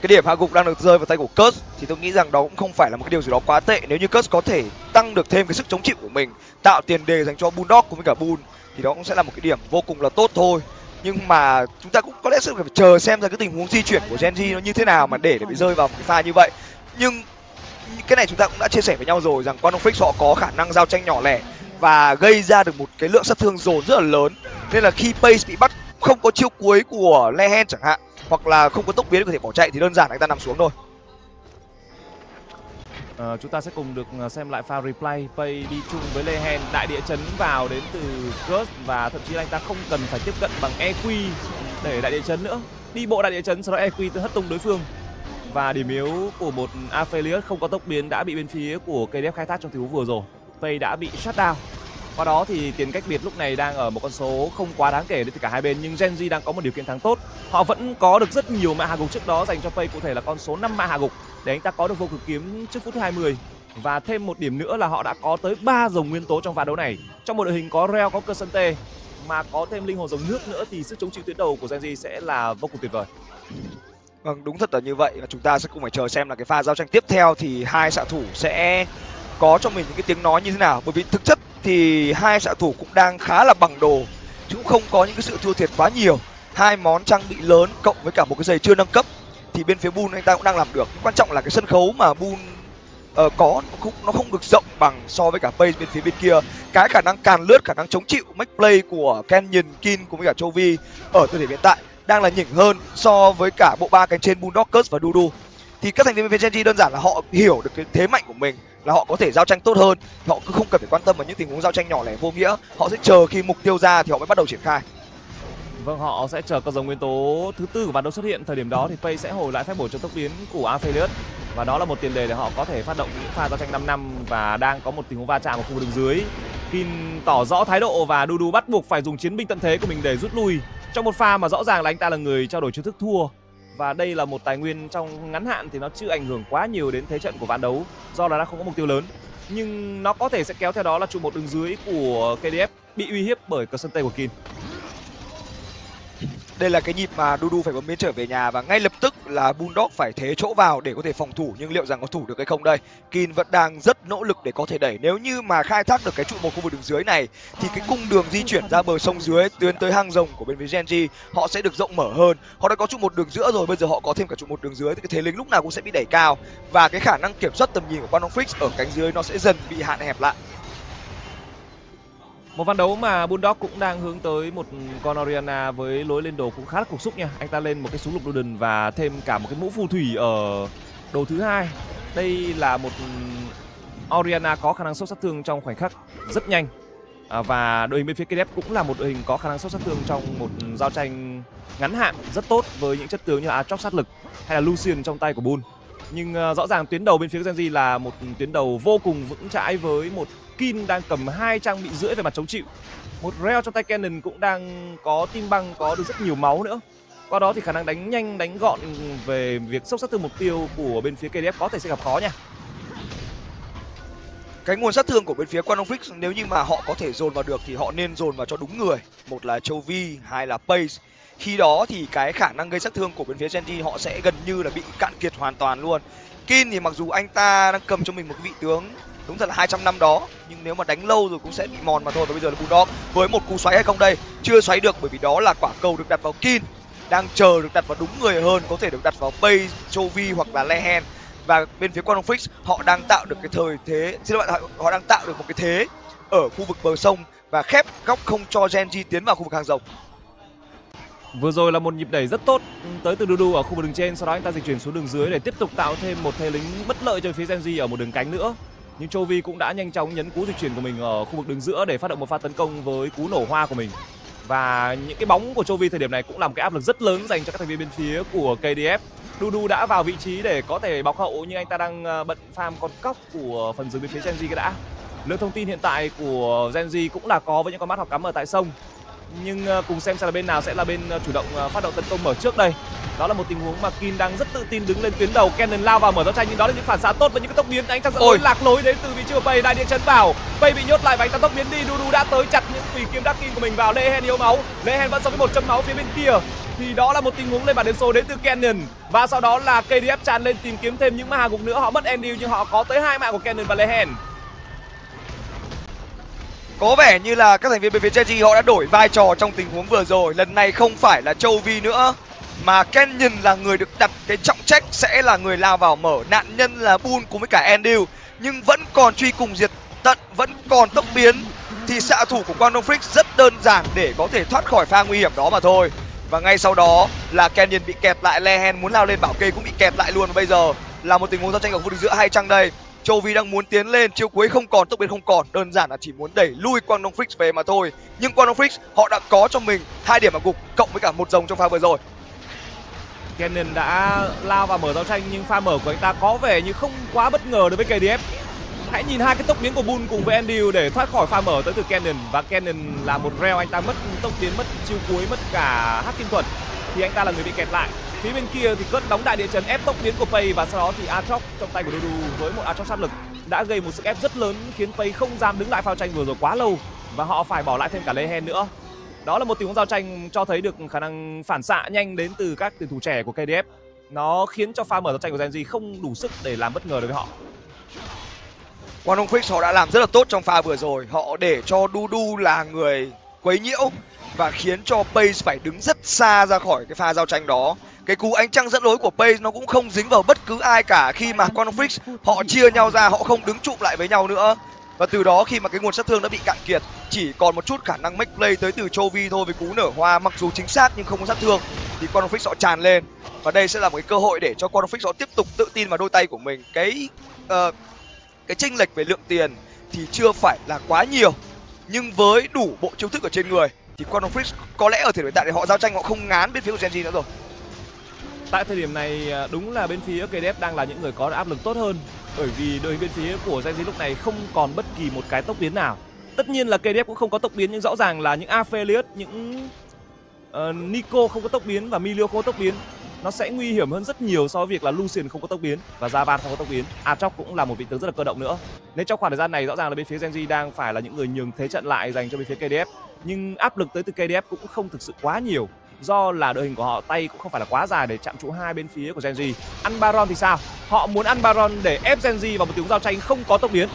Cái điểm hạ gục đang được rơi vào tay của Curse thì tôi nghĩ rằng đó cũng không phải là một cái điều gì đó quá tệ. Nếu như Curse có thể tăng được thêm cái sức chống chịu của mình, tạo tiền đề dành cho Bundock cùng với cả Boon thì đó cũng sẽ là một cái điểm vô cùng là tốt thôi. Nhưng mà chúng ta cũng có lẽ sẽ phải chờ xem ra cái tình huống di chuyển của Gen G nó như thế nào mà để, để bị rơi vào một cái pha như vậy. Nhưng cái này chúng ta cũng đã chia sẻ với nhau rồi rằng Quantum Fix họ có khả năng giao tranh nhỏ lẻ và gây ra được một cái lượng sát thương dồn rất là lớn. Nên là khi Pace bị bắt không có chiêu cuối của Lehend chẳng hạn, hoặc là không có tốc biến có thể bỏ chạy thì đơn giản anh ta nằm xuống thôi. À, chúng ta sẽ cùng được xem lại pha replay. Pay đi chung với Lehend, đại địa chấn vào đến từ Curse và thậm chí là anh ta không cần phải tiếp cận bằng E Q để đại địa chấn nữa. Đi bộ đại địa chấn sau đó E Q tự hất tung đối phương. Và điểm yếu của một Aphelios không có tốc biến đã bị bên phía của K D F khai thác trong tình huống vừa rồi. Pay đã bị shut down. Qua đó thì tiền cách biệt lúc này đang ở một con số không quá đáng kể đến từ cả hai bên, nhưng Gen G đang có một điều kiện thắng tốt. Họ vẫn có được rất nhiều mã hạ gục trước đó dành cho Pay, cụ thể là con số năm mã hạ gục để anh ta có được vô cực kiếm trước phút thứ hai mươi. Và thêm một điểm nữa là họ đã có tới ba dòng nguyên tố trong ván đấu này. Trong một đội hình có Rell, có K'Sante mà có thêm linh hồn dòng nước nữa thì sức chống chịu tuyến đầu của Gen G sẽ là vô cùng tuyệt vời. Vâng, đúng thật là như vậy, và chúng ta sẽ cùng phải chờ xem là cái pha giao tranh tiếp theo thì hai xạ thủ sẽ có cho mình những cái tiếng nói như thế nào, bởi vì thực chất thì hai xạ thủ cũng đang khá là bằng đồ chứ cũng không có những cái sự thua thiệt quá nhiều. Hai món trang bị lớn cộng với cả một cái giày chưa nâng cấp thì bên phía Boon anh ta cũng đang làm được. Quan trọng là cái sân khấu mà Boon uh, có nó không được rộng bằng so với cả Pay bên phía bên kia. Cái khả năng càn lướt, khả năng chống chịu make play của Canyon, Kin cũng với cả Chovy ở thời điểm hiện tại đang là nhỉnh hơn so với cả bộ ba cánh trên Bundock, Curse và Đu Đu. Thì các thành viên bên phía Gen G đơn giản là họ hiểu được cái thế mạnh của mình, là họ có thể giao tranh tốt hơn, họ cứ không cần phải quan tâm vào những tình huống giao tranh nhỏ lẻ vô nghĩa. Họ sẽ chờ khi mục tiêu ra thì họ mới bắt đầu triển khai. Vâng, họ sẽ chờ con dòng nguyên tố thứ tư của ván đấu xuất hiện. Thời điểm đó thì Pay sẽ hồi lại phép bổ trợ tốc biến của Aphelios và đó là một tiền đề để họ có thể phát động những pha giao tranh năm năm. Và đang có một tình huống va chạm ở khu vực đường dưới, Kin tỏ rõ thái độ và Đu Đu bắt buộc phải dùng chiến binh tận thế của mình để rút lui trong một pha mà rõ ràng là anh ta là người trao đổi chiêu thức thua. Và đây là một tài nguyên trong ngắn hạn thì nó chưa ảnh hưởng quá nhiều đến thế trận của ván đấu do là nó không có mục tiêu lớn, nhưng nó có thể sẽ kéo theo đó là trụ một đường dưới của K D F bị uy hiếp bởi K'Sante của Kin. Đây là cái nhịp mà Đu Đu phải bấm biến trở về nhà và ngay lập tức là Bundock phải thế chỗ vào để có thể phòng thủ, nhưng liệu rằng có thủ được hay không đây? Kin vẫn đang rất nỗ lực để có thể đẩy. Nếu như mà khai thác được cái trụ một khu vực đường dưới này thì cái cung đường di chuyển ra bờ sông dưới tuyến tới hang rồng của bên phía Gen G họ sẽ được rộng mở hơn. Họ đã có trụ một đường giữa rồi, bây giờ họ có thêm cả trụ một đường dưới thì cái thế lính lúc nào cũng sẽ bị đẩy cao và cái khả năng kiểm soát tầm nhìn của Quantum Fix ở cánh dưới nó sẽ dần bị hạn hẹp lại. Một ván đấu mà Bundock cũng đang hướng tới một con Orianna với lối lên đồ cũng khá là cục xúc nha. Anh ta lên một cái súng lục Luden và thêm cả một cái mũ phù thủy ở đồ thứ hai. Đây là một Orianna có khả năng sốc sát thương trong khoảnh khắc rất nhanh. À, và đội hình bên phía K D F cũng là một đội hình có khả năng sốc sát thương trong một giao tranh ngắn hạn rất tốt với những chất tướng như là Aatrox sát lực hay là Lucian trong tay của Boon. Nhưng uh, rõ ràng tuyến đầu bên phía Gen G là một tuyến đầu vô cùng vững chãi với một Kin đang cầm hai trang bị rưỡi về mặt chống chịu. Một Rell trong tay Cannon cũng đang có tim băng, có được rất nhiều máu nữa. Qua đó thì khả năng đánh nhanh, đánh gọn về việc sốc sát thương mục tiêu của bên phía K D F có thể sẽ gặp khó nha. Cái nguồn sát thương của bên phía Quantum Fix nếu như mà họ có thể dồn vào được thì họ nên dồn vào cho đúng người. Một là Chovy, hai là Pace. Khi đó thì cái khả năng gây sát thương của bên phía Gen G họ sẽ gần như là bị cạn kiệt hoàn toàn luôn. Kin thì mặc dù anh ta đang cầm cho mình một vị tướng đúng thật là hai trăm năm đó, nhưng nếu mà đánh lâu rồi cũng sẽ bị mòn mà thôi. Và bây giờ là Bundock với một cú xoáy hay không đây, chưa xoáy được bởi vì đó là quả cầu được đặt vào Kin, đang chờ được đặt vào đúng người hơn, có thể được đặt vào Pay, Chovy hoặc là Lehend. Và bên phía Quantum Fix họ đang tạo được cái thời thế, xin lỗi bạn, họ, họ đang tạo được một cái thế ở khu vực bờ sông và khép góc không cho Gen G tiến vào khu vực hàng rồng. Vừa rồi là một nhịp đẩy rất tốt tới từ Đu Đu ở khu vực đường trên, sau đó anh ta dịch chuyển xuống đường dưới để tiếp tục tạo thêm một thế lính bất lợi cho phía Gen G ở một đường cánh nữa. Nhưng Chovy cũng đã nhanh chóng nhấn cú dịch chuyển của mình ở khu vực đường giữa để phát động một pha tấn công với cú nổ hoa của mình. Và những cái bóng của Chovy thời điểm này cũng làm cái áp lực rất lớn dành cho các thành viên bên phía của K D F. Đu Đu đã vào vị trí để có thể bọc hậu, nhưng anh ta đang bận farm con cóc của phần dưới bên phía Gen G cái đã. Lượng thông tin hiện tại của Gen G cũng là có với những con mắt học cắm ở tại sông. Nhưng cùng xem xem là bên nào sẽ là bên chủ động phát động tấn công mở trước đây. Đó là một tình huống mà Kin đang rất tự tin đứng lên tuyến đầu. Canyon lao vào mở giao tranh, nhưng đó là những phản xạ tốt với những cái tốc biến. Anh ta rất lạc lối đến từ vị trí của Pay, đại địa chấn vào. Pay bị nhốt lại và anh ta tốc biến đi. Đu Đu đã tới chặt những tùy kiếm đắc Kin của mình vào. Lehend yếu máu, Lehend vẫn so với một chấm máu phía bên kia. Thì đó là một tình huống lên bản điểm số đến từ Canyon. Và sau đó là K D F tràn lên tìm kiếm thêm những mã hàng gục nữa. Họ mất Andy nhưng họ có tới hai mạng của Canyon và Lehend. Có vẻ như là các thành viên bên phía Gen G họ đã đổi vai trò trong tình huống vừa rồi. Lần này không phải là Chovy nữa mà Canyon là người được đặt cái trọng trách sẽ là người lao vào mở. Nạn nhân là Boon cùng với cả Andy, nhưng vẫn còn truy cùng diệt tận, vẫn còn tốc biến. Thì xạ thủ của Quantum Fix rất đơn giản để có thể thoát khỏi pha nguy hiểm đó mà thôi. Và ngay sau đó là Canyon bị kẹt lại, Lehend muốn lao lên bảo kê cũng bị kẹt lại luôn. Và bây giờ là một tình huống giao tranh ở khu vực giữa hay chăng đây? Chovy đang muốn tiến lên, chiêu cuối không còn, tốc biến không còn, đơn giản là chỉ muốn đẩy lui Quantum Fix về mà thôi. Nhưng Quantum Fix họ đã có cho mình hai điểm ở gục cộng với cả một rồng trong pha vừa rồi. Canyon đã lao vào mở giao tranh nhưng pha mở của anh ta có vẻ như không quá bất ngờ đối với K D F. Hãy nhìn hai cái tốc biến của Boon cùng với Andy để thoát khỏi pha mở tới từ Canyon. Và Canyon là một reo, anh ta mất tốc biến, mất chiêu cuối, mất cả hắc kim thuật thì anh ta là người bị kẹt lại. Phía bên kia thì cất đóng đại địa chấn ép tốc biến của Pay, và sau đó thì Aatrox trong tay của Đu Đu với một Aatrox sát lực đã gây một sức ép rất lớn khiến Pay không dám đứng lại phao tranh vừa rồi quá lâu, và họ phải bỏ lại thêm cả Lehend nữa. Đó là một tình huống giao tranh cho thấy được khả năng phản xạ nhanh đến từ các tuyển thủ trẻ của K D F. Nó khiến cho pha mở giao tranh của Gen G không đủ sức để làm bất ngờ đối với họ. Quantum Fix họ đã làm rất là tốt trong pha vừa rồi, họ để cho Đu Đu là người quấy nhiễu và khiến cho Pay phải đứng rất xa ra khỏi cái pha giao tranh đó. Cái cú ánh trăng dẫn lối của Pay nó cũng không dính vào bất cứ ai cả, khi mà Quantum Fix họ chia nhau ra, họ không đứng chụm lại với nhau nữa. Và từ đó khi mà cái nguồn sát thương đã bị cạn kiệt, chỉ còn một chút khả năng make play tới từ Chovy thôi với cú nở hoa, mặc dù chính xác nhưng không có sát thương, thì Quantum Fix họ tràn lên. Và đây sẽ là một cái cơ hội để cho Quantum Fix họ tiếp tục tự tin vào đôi tay của mình. Cái uh, cái chênh lệch về lượng tiền thì chưa phải là quá nhiều, nhưng với đủ bộ chiêu thức ở trên người thì Quantum Fix có lẽ ở thời điểm hiện tại thì họ giao tranh họ không ngán bên phía của Gen G nữa rồi. Tại thời điểm này đúng là bên phía K D F đang là những người có áp lực tốt hơn, bởi vì đội bên phía của Gen G lúc này không còn bất kỳ một cái tốc biến nào. Tất nhiên là K D F cũng không có tốc biến, nhưng rõ ràng là những Aphelios, những uh, Nico không có tốc biến và Milio không có tốc biến. Nó sẽ nguy hiểm hơn rất nhiều so với việc là Lucian không có tốc biến và Javan không có tốc biến. Aatrox cũng là một vị tướng rất là cơ động nữa. Nên trong khoảng thời gian này rõ ràng là bên phía Gen G đang phải là những người nhường thế trận lại dành cho bên phía K D F. Nhưng áp lực tới từ K D F cũng không thực sự quá nhiều, do là đội hình của họ tay cũng không phải là quá dài để chạm trụ hai bên phía của Gen G. Ăn Baron thì sao? Họ muốn ăn Baron để ép Gen G vào một tiếng giao tranh không có tốc biến.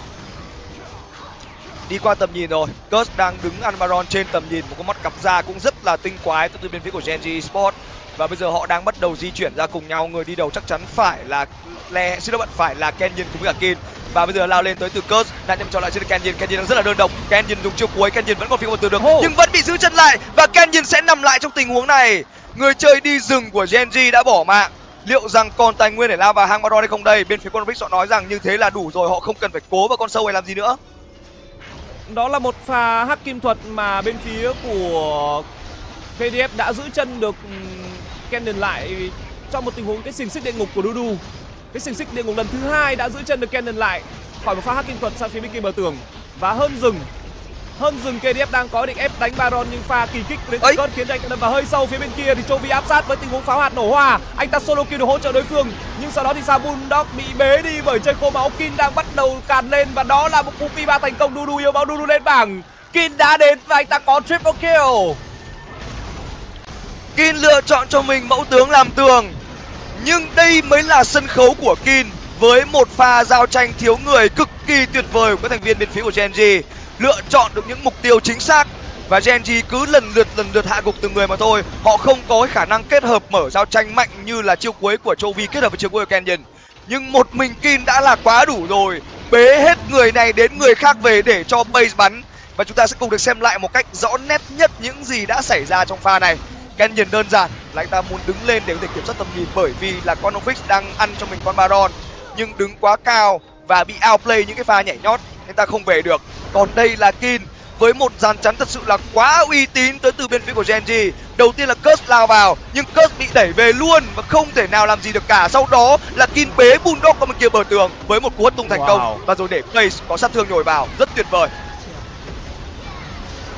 Đi qua tầm nhìn rồi, Curse đang đứng ăn Baron trên tầm nhìn, một con mắt cặp da cũng rất là tinh quái từ bên phía của Gen G Sport. Và bây giờ họ đang bắt đầu di chuyển ra cùng nhau, người đi đầu chắc chắn phải là Lè, xin lỗi bạn, phải là Canyon cùng với cả Kin. Và bây giờ lao lên tới từ Curse, đã nhắm cho lại trên Canyon, Canyon đang rất là đơn độc. Canyon dùng chiêu cuối, Canyon vẫn còn phía một từ đường, oh. nhưng vẫn bị giữ chân lại và Canyon sẽ nằm lại trong tình huống này. Người chơi đi rừng của Gen G đã bỏ mạng. Liệu rằng còn tài nguyên để lao vào hang Baron hay không đây? Bên phía Quantum Fix họ nói rằng như thế là đủ rồi, họ không cần phải cố vào con sâu hay làm gì nữa. Đó là một pha hắc kim thuật mà bên phía của K D F đã giữ chân được Canyon lại trong một tình huống, cái xiềng xích địa ngục của Đu Đu. Cái xiềng xích địa ngục lần thứ hai đã giữ chân được Canyon lại khỏi một pha hắc kim thuật sang phía bên kia bờ tường. Và hơn rừng, hơn rừng K D F đang có định ép đánh Baron, nhưng pha kỳ kích đến từ Curse khiến anh ta đâm vào hơi sâu. Phía bên kia thì Chovy áp sát với tình huống pháo hạt nổ hoa, anh ta solo kill được hỗ trợ đối phương. Nhưng sau đó thì sao? Bundock bị bế đi bởi chơi khô máu. Kin đang bắt đầu càn lên và đó là một cú phi ba thành công. Đu Đu yếu máu, Đu Đu lên bảng. Kin đã đến và anh ta có triple kill. Kin lựa chọn cho mình mẫu tướng làm tường, nhưng đây mới là sân khấu của Kin với một pha giao tranh thiếu người cực kỳ tuyệt vời của các thành viên bên phía của Gen G. Lựa chọn được những mục tiêu chính xác và Gen G cứ lần lượt lần lượt hạ gục từng người mà thôi. Họ không có khả năng kết hợp mở giao tranh mạnh như là chiêu cuối của Chovy kết hợp với chiêu cuối của Canyon. Nhưng một mình Kin đã là quá đủ rồi, bế hết người này đến người khác về để cho base bắn. Và chúng ta sẽ cùng được xem lại một cách rõ nét nhất những gì đã xảy ra trong pha này. Canyon đơn giản là anh ta muốn đứng lên để có thể kiểm soát tầm nhìn, bởi vì là con Quantum Fix đang ăn cho mình con Baron, nhưng đứng quá cao và bị outplay những cái pha nhảy nhót, anh ta không về được. Còn đây là Kin với một dàn chắn thật sự là quá uy tín tới từ bên phía của Gen G. Đầu tiên là Curse lao vào nhưng Curse bị đẩy về luôn và không thể nào làm gì được cả. Sau đó là Kin bế Bundock qua bên kia bờ tường với một cú hất tung thành wow. công, và rồi để Pay có sát thương nhồi vào, rất tuyệt vời.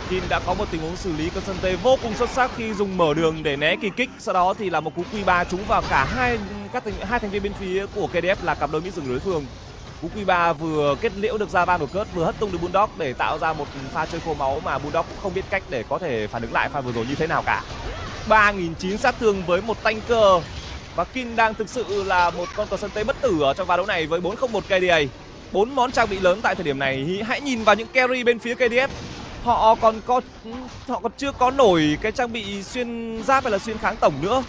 Kin đã có một tình huống xử lý K'Sante vô cùng xuất sắc khi dùng mở đường để né kỳ kích, sau đó thì là một cú quy ba trúng vào cả hai các thành, hai thành viên bên phía của K D F là cặp đôi Mỹ rừng đối phương. Cú quy ba vừa kết liễu được Javan của Curse, vừa hất tung được Bundock để tạo ra một pha chơi khô máu mà Bundock cũng không biết cách để có thể phản ứng lại pha vừa rồi như thế nào cả. ba nghìn chín trăm sát thương với một tanker, và Kin đang thực sự là một con K'Sante bất tử ở trong ván đấu này với bốn không một K D A. Bốn món trang bị lớn tại thời điểm này, hãy nhìn vào những carry bên phía K D F. Họ còn có họ còn chưa có nổi cái trang bị xuyên giáp hay là xuyên kháng tổng nữa.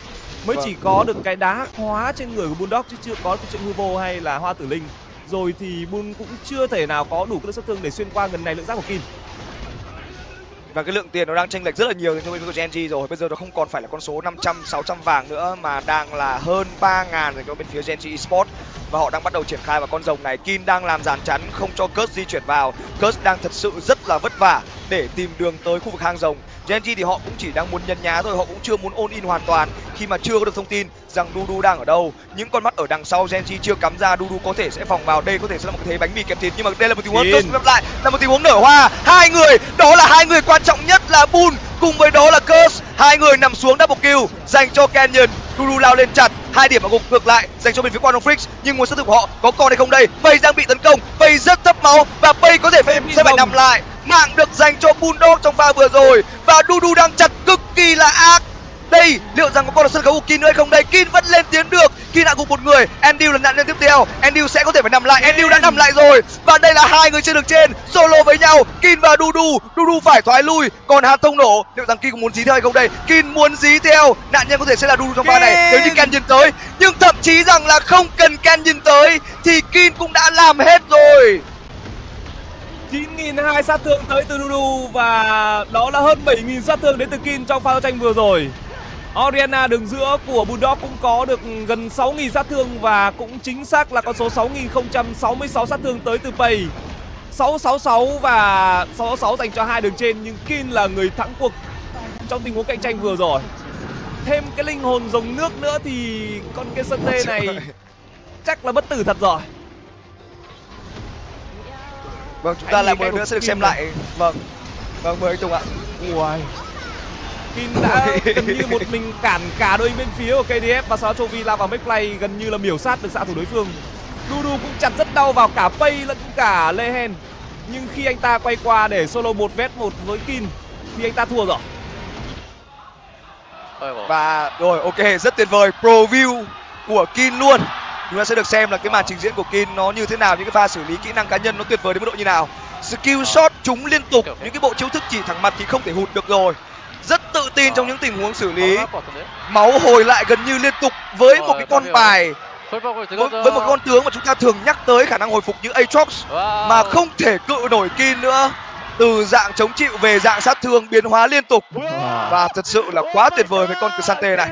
Mới chỉ có được cái đá hóa trên người của Bundock chứ chưa có cái chuyện hư vô hay là hoa tử linh. Rồi thì Boon cũng chưa thể nào có đủ cái lượng sát thương để xuyên qua gần này lượng giáp của Kin. Và cái lượng tiền nó đang chênh lệch rất là nhiều cho bên của Gen G rồi. Bây giờ nó không còn phải là con số năm trăm, sáu trăm vàng nữa mà đang là hơn ba nghìn rồi cho bên phía Gen G Esports. Và họ đang bắt đầu triển khai vào con rồng này. Kin đang làm dàn chắn không cho Curse di chuyển vào. Curse đang thật sự rất là vất vả để tìm đường tới khu vực hang rồng. Gen G thì họ cũng chỉ đang muốn nhấn nhá thôi, họ cũng chưa muốn all in hoàn toàn khi mà chưa có được thông tin rằng Đu Đu đang ở đâu. Những con mắt ở đằng sau Gen G chưa cắm ra, Đu Đu có thể sẽ vòng vào, đây có thể sẽ là một cái thế bánh mì kẹp thịt, nhưng mà đây là một tình huống Curse lặp lại, là một tình huống nở hoa. Hai người, đó là hai người quan trọng nhất là Boon cùng với đó là Curse, hai người nằm xuống double kill dành cho Canyon. Đu Đu lao lên chặt, hai điểm ở gục ngược lại dành cho bên phía Quantum Fix, nhưng nguồn sát thực của họ có còn hay không đây? Pay đang bị tấn công, Pay rất thấp máu và Pay có thể phải sẽ phải nằm lại. Mạng được dành cho Bundock trong pha vừa rồi và Đu Đu đang chặt cực kỳ là ác. Đây liệu rằng có con sân khấu của Kin nữa hay không đây? Kin vẫn lên tiến được, Kin đã gục một người, Andy là nạn nhân tiếp theo, Andy sẽ có thể phải nằm lại, Andy đã nằm lại rồi và đây là hai người trên đường trên solo với nhau, Kin và Đu Đu. Đu Đu phải thoái lui, còn hạt thông nổ liệu rằng Kin có muốn dí theo hay không đây? Kin muốn dí theo, nạn nhân có thể sẽ là Đu Đu trong pha này nếu như Canyon tới, nhưng thậm chí rằng là không cần Canyon tới thì Kin cũng đã làm hết rồi. Chín nghìn hai trăm sát thương tới từ Đu Đu và đó là hơn bảy nghìn sát thương đến từ Kin trong pha đấu tranh vừa rồi. Orianna đường giữa của Bundock cũng có được gần sáu nghìn sát thương và cũng chính xác là con số sáu nghìn không trăm sáu mươi sáu sát thương tới từ Pay. Sáu sáu sáu và sáu sáu sáu dành cho hai đường trên, nhưng Kin là người thắng cuộc trong tình huống cạnh tranh vừa rồi. Thêm cái linh hồn rồng nước nữa thì con K'Sante này chắc là bất tử thật rồi. Vâng, chúng ta lại một lần nữa sẽ được xem lại. Vâng, vâng, mời anh Tùng ạ. Uầy, Kin đã gần như một mình cản cả đôi bên phía của K D F và sau đó Chovy lao vào make play gần như là miểu sát được xạ thủ đối phương. Đu Đu cũng chặt rất đau vào cả Pay lẫn cả Lehend, nhưng khi anh ta quay qua để solo một vét một với Kin thì anh ta thua rồi. Và rồi, ok, rất tuyệt vời, pro view của Kin luôn. Chúng ta sẽ được xem là cái màn trình diễn của Kin nó như thế nào, những cái pha xử lý kỹ năng cá nhân nó tuyệt vời đến mức độ như nào. Skill shot trúng liên tục, những cái bộ chiêu thức chỉ thẳng mặt thì không thể hụt được rồi. Rất tự tin trong những tình huống xử lý, máu hồi lại gần như liên tục với một cái con bài, với một con tướng mà chúng ta thường nhắc tới khả năng hồi phục như Aatrox mà không thể cự nổi Kin nữa. Từ dạng chống chịu về dạng sát thương biến hóa liên tục và thật sự là quá tuyệt vời với con K'Sante này.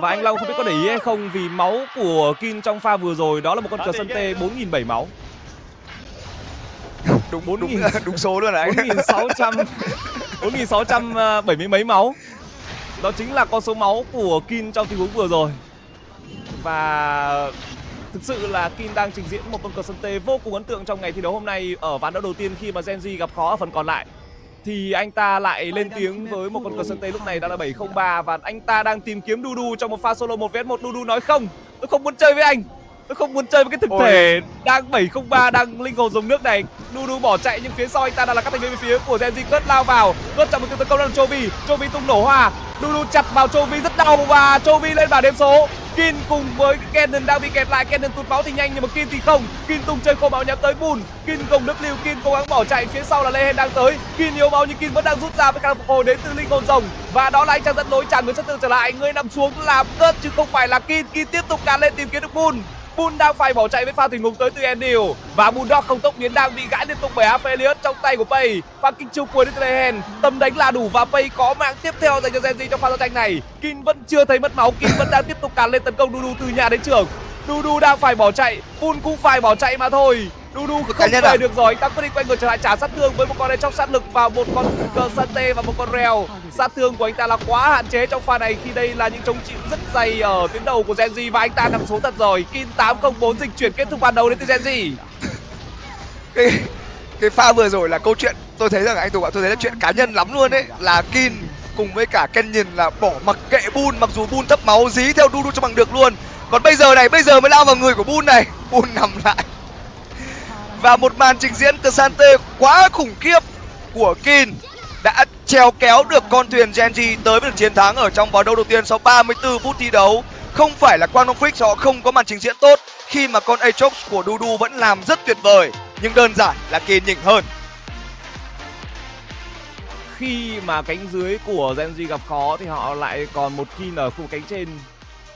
Và anh Long không biết có để ý hay không, vì máu của Kin trong pha vừa rồi đó là một con K'Sante bốn nghìn bảy trăm máu. Đúng, bốn, đúng, đúng số luôn này. bốn nghìn sáu trăm bảy mươi mấy máu. Đó chính là con số máu của Kin trong tình huống vừa rồi. Và thực sự là Kin đang trình diễn một con K'Sante vô cùng ấn tượng trong ngày thi đấu hôm nay. Ở ván đấu đầu tiên khi mà Gen G gặp khó ở phần còn lại thì anh ta lại lên tiếng với một con K'Sante lúc này đã là bảy không ba. Và anh ta đang tìm kiếm Đu Đu trong một pha solo một vét một. Đu Đu nói không, tôi không muốn chơi với anh, tôi không muốn chơi với cái thực Ôi. thể đang bảy không ba, đang linh hồn dùng nước này. Đu Đu bỏ chạy nhưng phía sau anh ta là các thành viên bên phía của Gen G. Curse lao vào, Curse chặn một cái tấn công đang Chovy, Chovy tung nổ hoa, Đu Đu chặt vào Chovy rất đau và Chovy lên bảng đếm số. Kin cùng với Kennen đang bị kẹt lại, Kennen tụt máu thì nhanh nhưng mà Kin thì không. Kin tung chơi khô máu nhắm tới Boon, Kin gồng nước lưu, Kin cố gắng bỏ chạy, phía sau là Lehend đang tới. Kin yếu máu nhưng Kin vẫn đang rút ra với khả năng phục hồi đến từ linh hồn rồng. Và đó là anh chàng dẫn lối tràn người sát thương trở lại, người nằm xuống là Curse chứ không phải là Kin. Kin tiếp tục càn lên tìm kiếm được Boon. Boon đang phải bỏ chạy với pha thủy ngục tới từ Andy, và Bundock không tốc biến đang bị gãi liên tục bởi Aphelios trong tay của Pay. Pha Kin chiêu cuối đến từ Lehend, tầm đánh là đủ và Pay có mạng tiếp theo dành cho Gen G trong pha giao tranh này. Kin vẫn chưa thấy mất máu, Kin vẫn đang tiếp tục càn lên tấn công Đu Đu từ nhà đến trường. Đu Đu đang phải bỏ chạy, Boon cũng phải bỏ chạy mà thôi. Đu Đu không về à? Được rồi, anh ta quyết định quay ngược trở lại trả sát thương với một con trong sát lực vào một con K'Sante và một con Rell. Sát thương của anh ta là quá hạn chế trong pha này khi đây là những chống chịu rất dày ở tuyến đầu của Gen G và anh ta nằm số thật rồi. Kin tám không bốn dịch chuyển kết thúc ban đầu đến từ Gen G. Cái, cái pha vừa rồi là câu chuyện tôi thấy rằng anh Tùng ạ, tôi thấy là chuyện cá nhân lắm luôn đấy, là Kin cùng với cả Canyon là bỏ mặc kệ Boon, mặc dù Boon thấp máu dí theo Đu Đu cho bằng được luôn. Còn bây giờ này, bây giờ mới lao vào người của Boon này, Boon nằm lại. Và một màn trình diễn K'Sante quá khủng khiếp của Kin đã trèo kéo được con thuyền Gen G tới với được chiến thắng ở trong ván đấu đầu tiên sau ba mươi tư phút thi đấu. Không phải là Quantum Fix họ không có màn trình diễn tốt khi mà con Aatrox của Đu Đu vẫn làm rất tuyệt vời, nhưng đơn giản là Kin nhỉnh hơn. Khi mà cánh dưới của Gen G gặp khó thì họ lại còn một Kin ở khu cánh trên.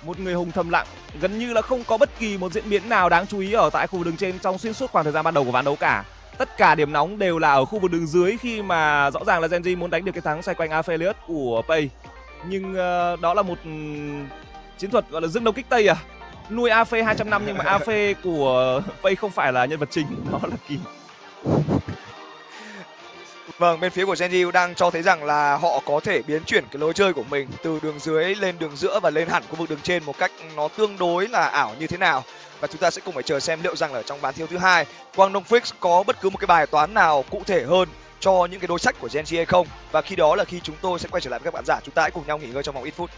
Một người hùng thầm lặng, gần như là không có bất kỳ một diễn biến nào đáng chú ý ở tại khu vực đường trên trong xuyên suốt khoảng thời gian ban đầu của ván đấu cả. Tất cả điểm nóng đều là ở khu vực đường dưới khi mà rõ ràng là Gen G muốn đánh được cái thắng xoay quanh Aphelios của Pay. Nhưng uh, đó là một chiến thuật gọi là dương đông kích tây à. Nuôi a phê hai trăm năm nhưng mà a phê của Pay không phải là nhân vật chính, đó là Kin. Vâng, bên phía của Gen G đang cho thấy rằng là họ có thể biến chuyển cái lối chơi của mình từ đường dưới lên đường giữa và lên hẳn khu vực đường trên một cách nó tương đối là ảo như thế nào. Và chúng ta sẽ cùng phải chờ xem liệu rằng là trong bán thiêu thứ hai, Quantum Fix có bất cứ một cái bài toán nào cụ thể hơn cho những cái đối sách của Gen G hay không. Và khi đó là khi chúng tôi sẽ quay trở lại với các bạn giả, chúng ta hãy cùng nhau nghỉ ngơi trong vòng ít phút.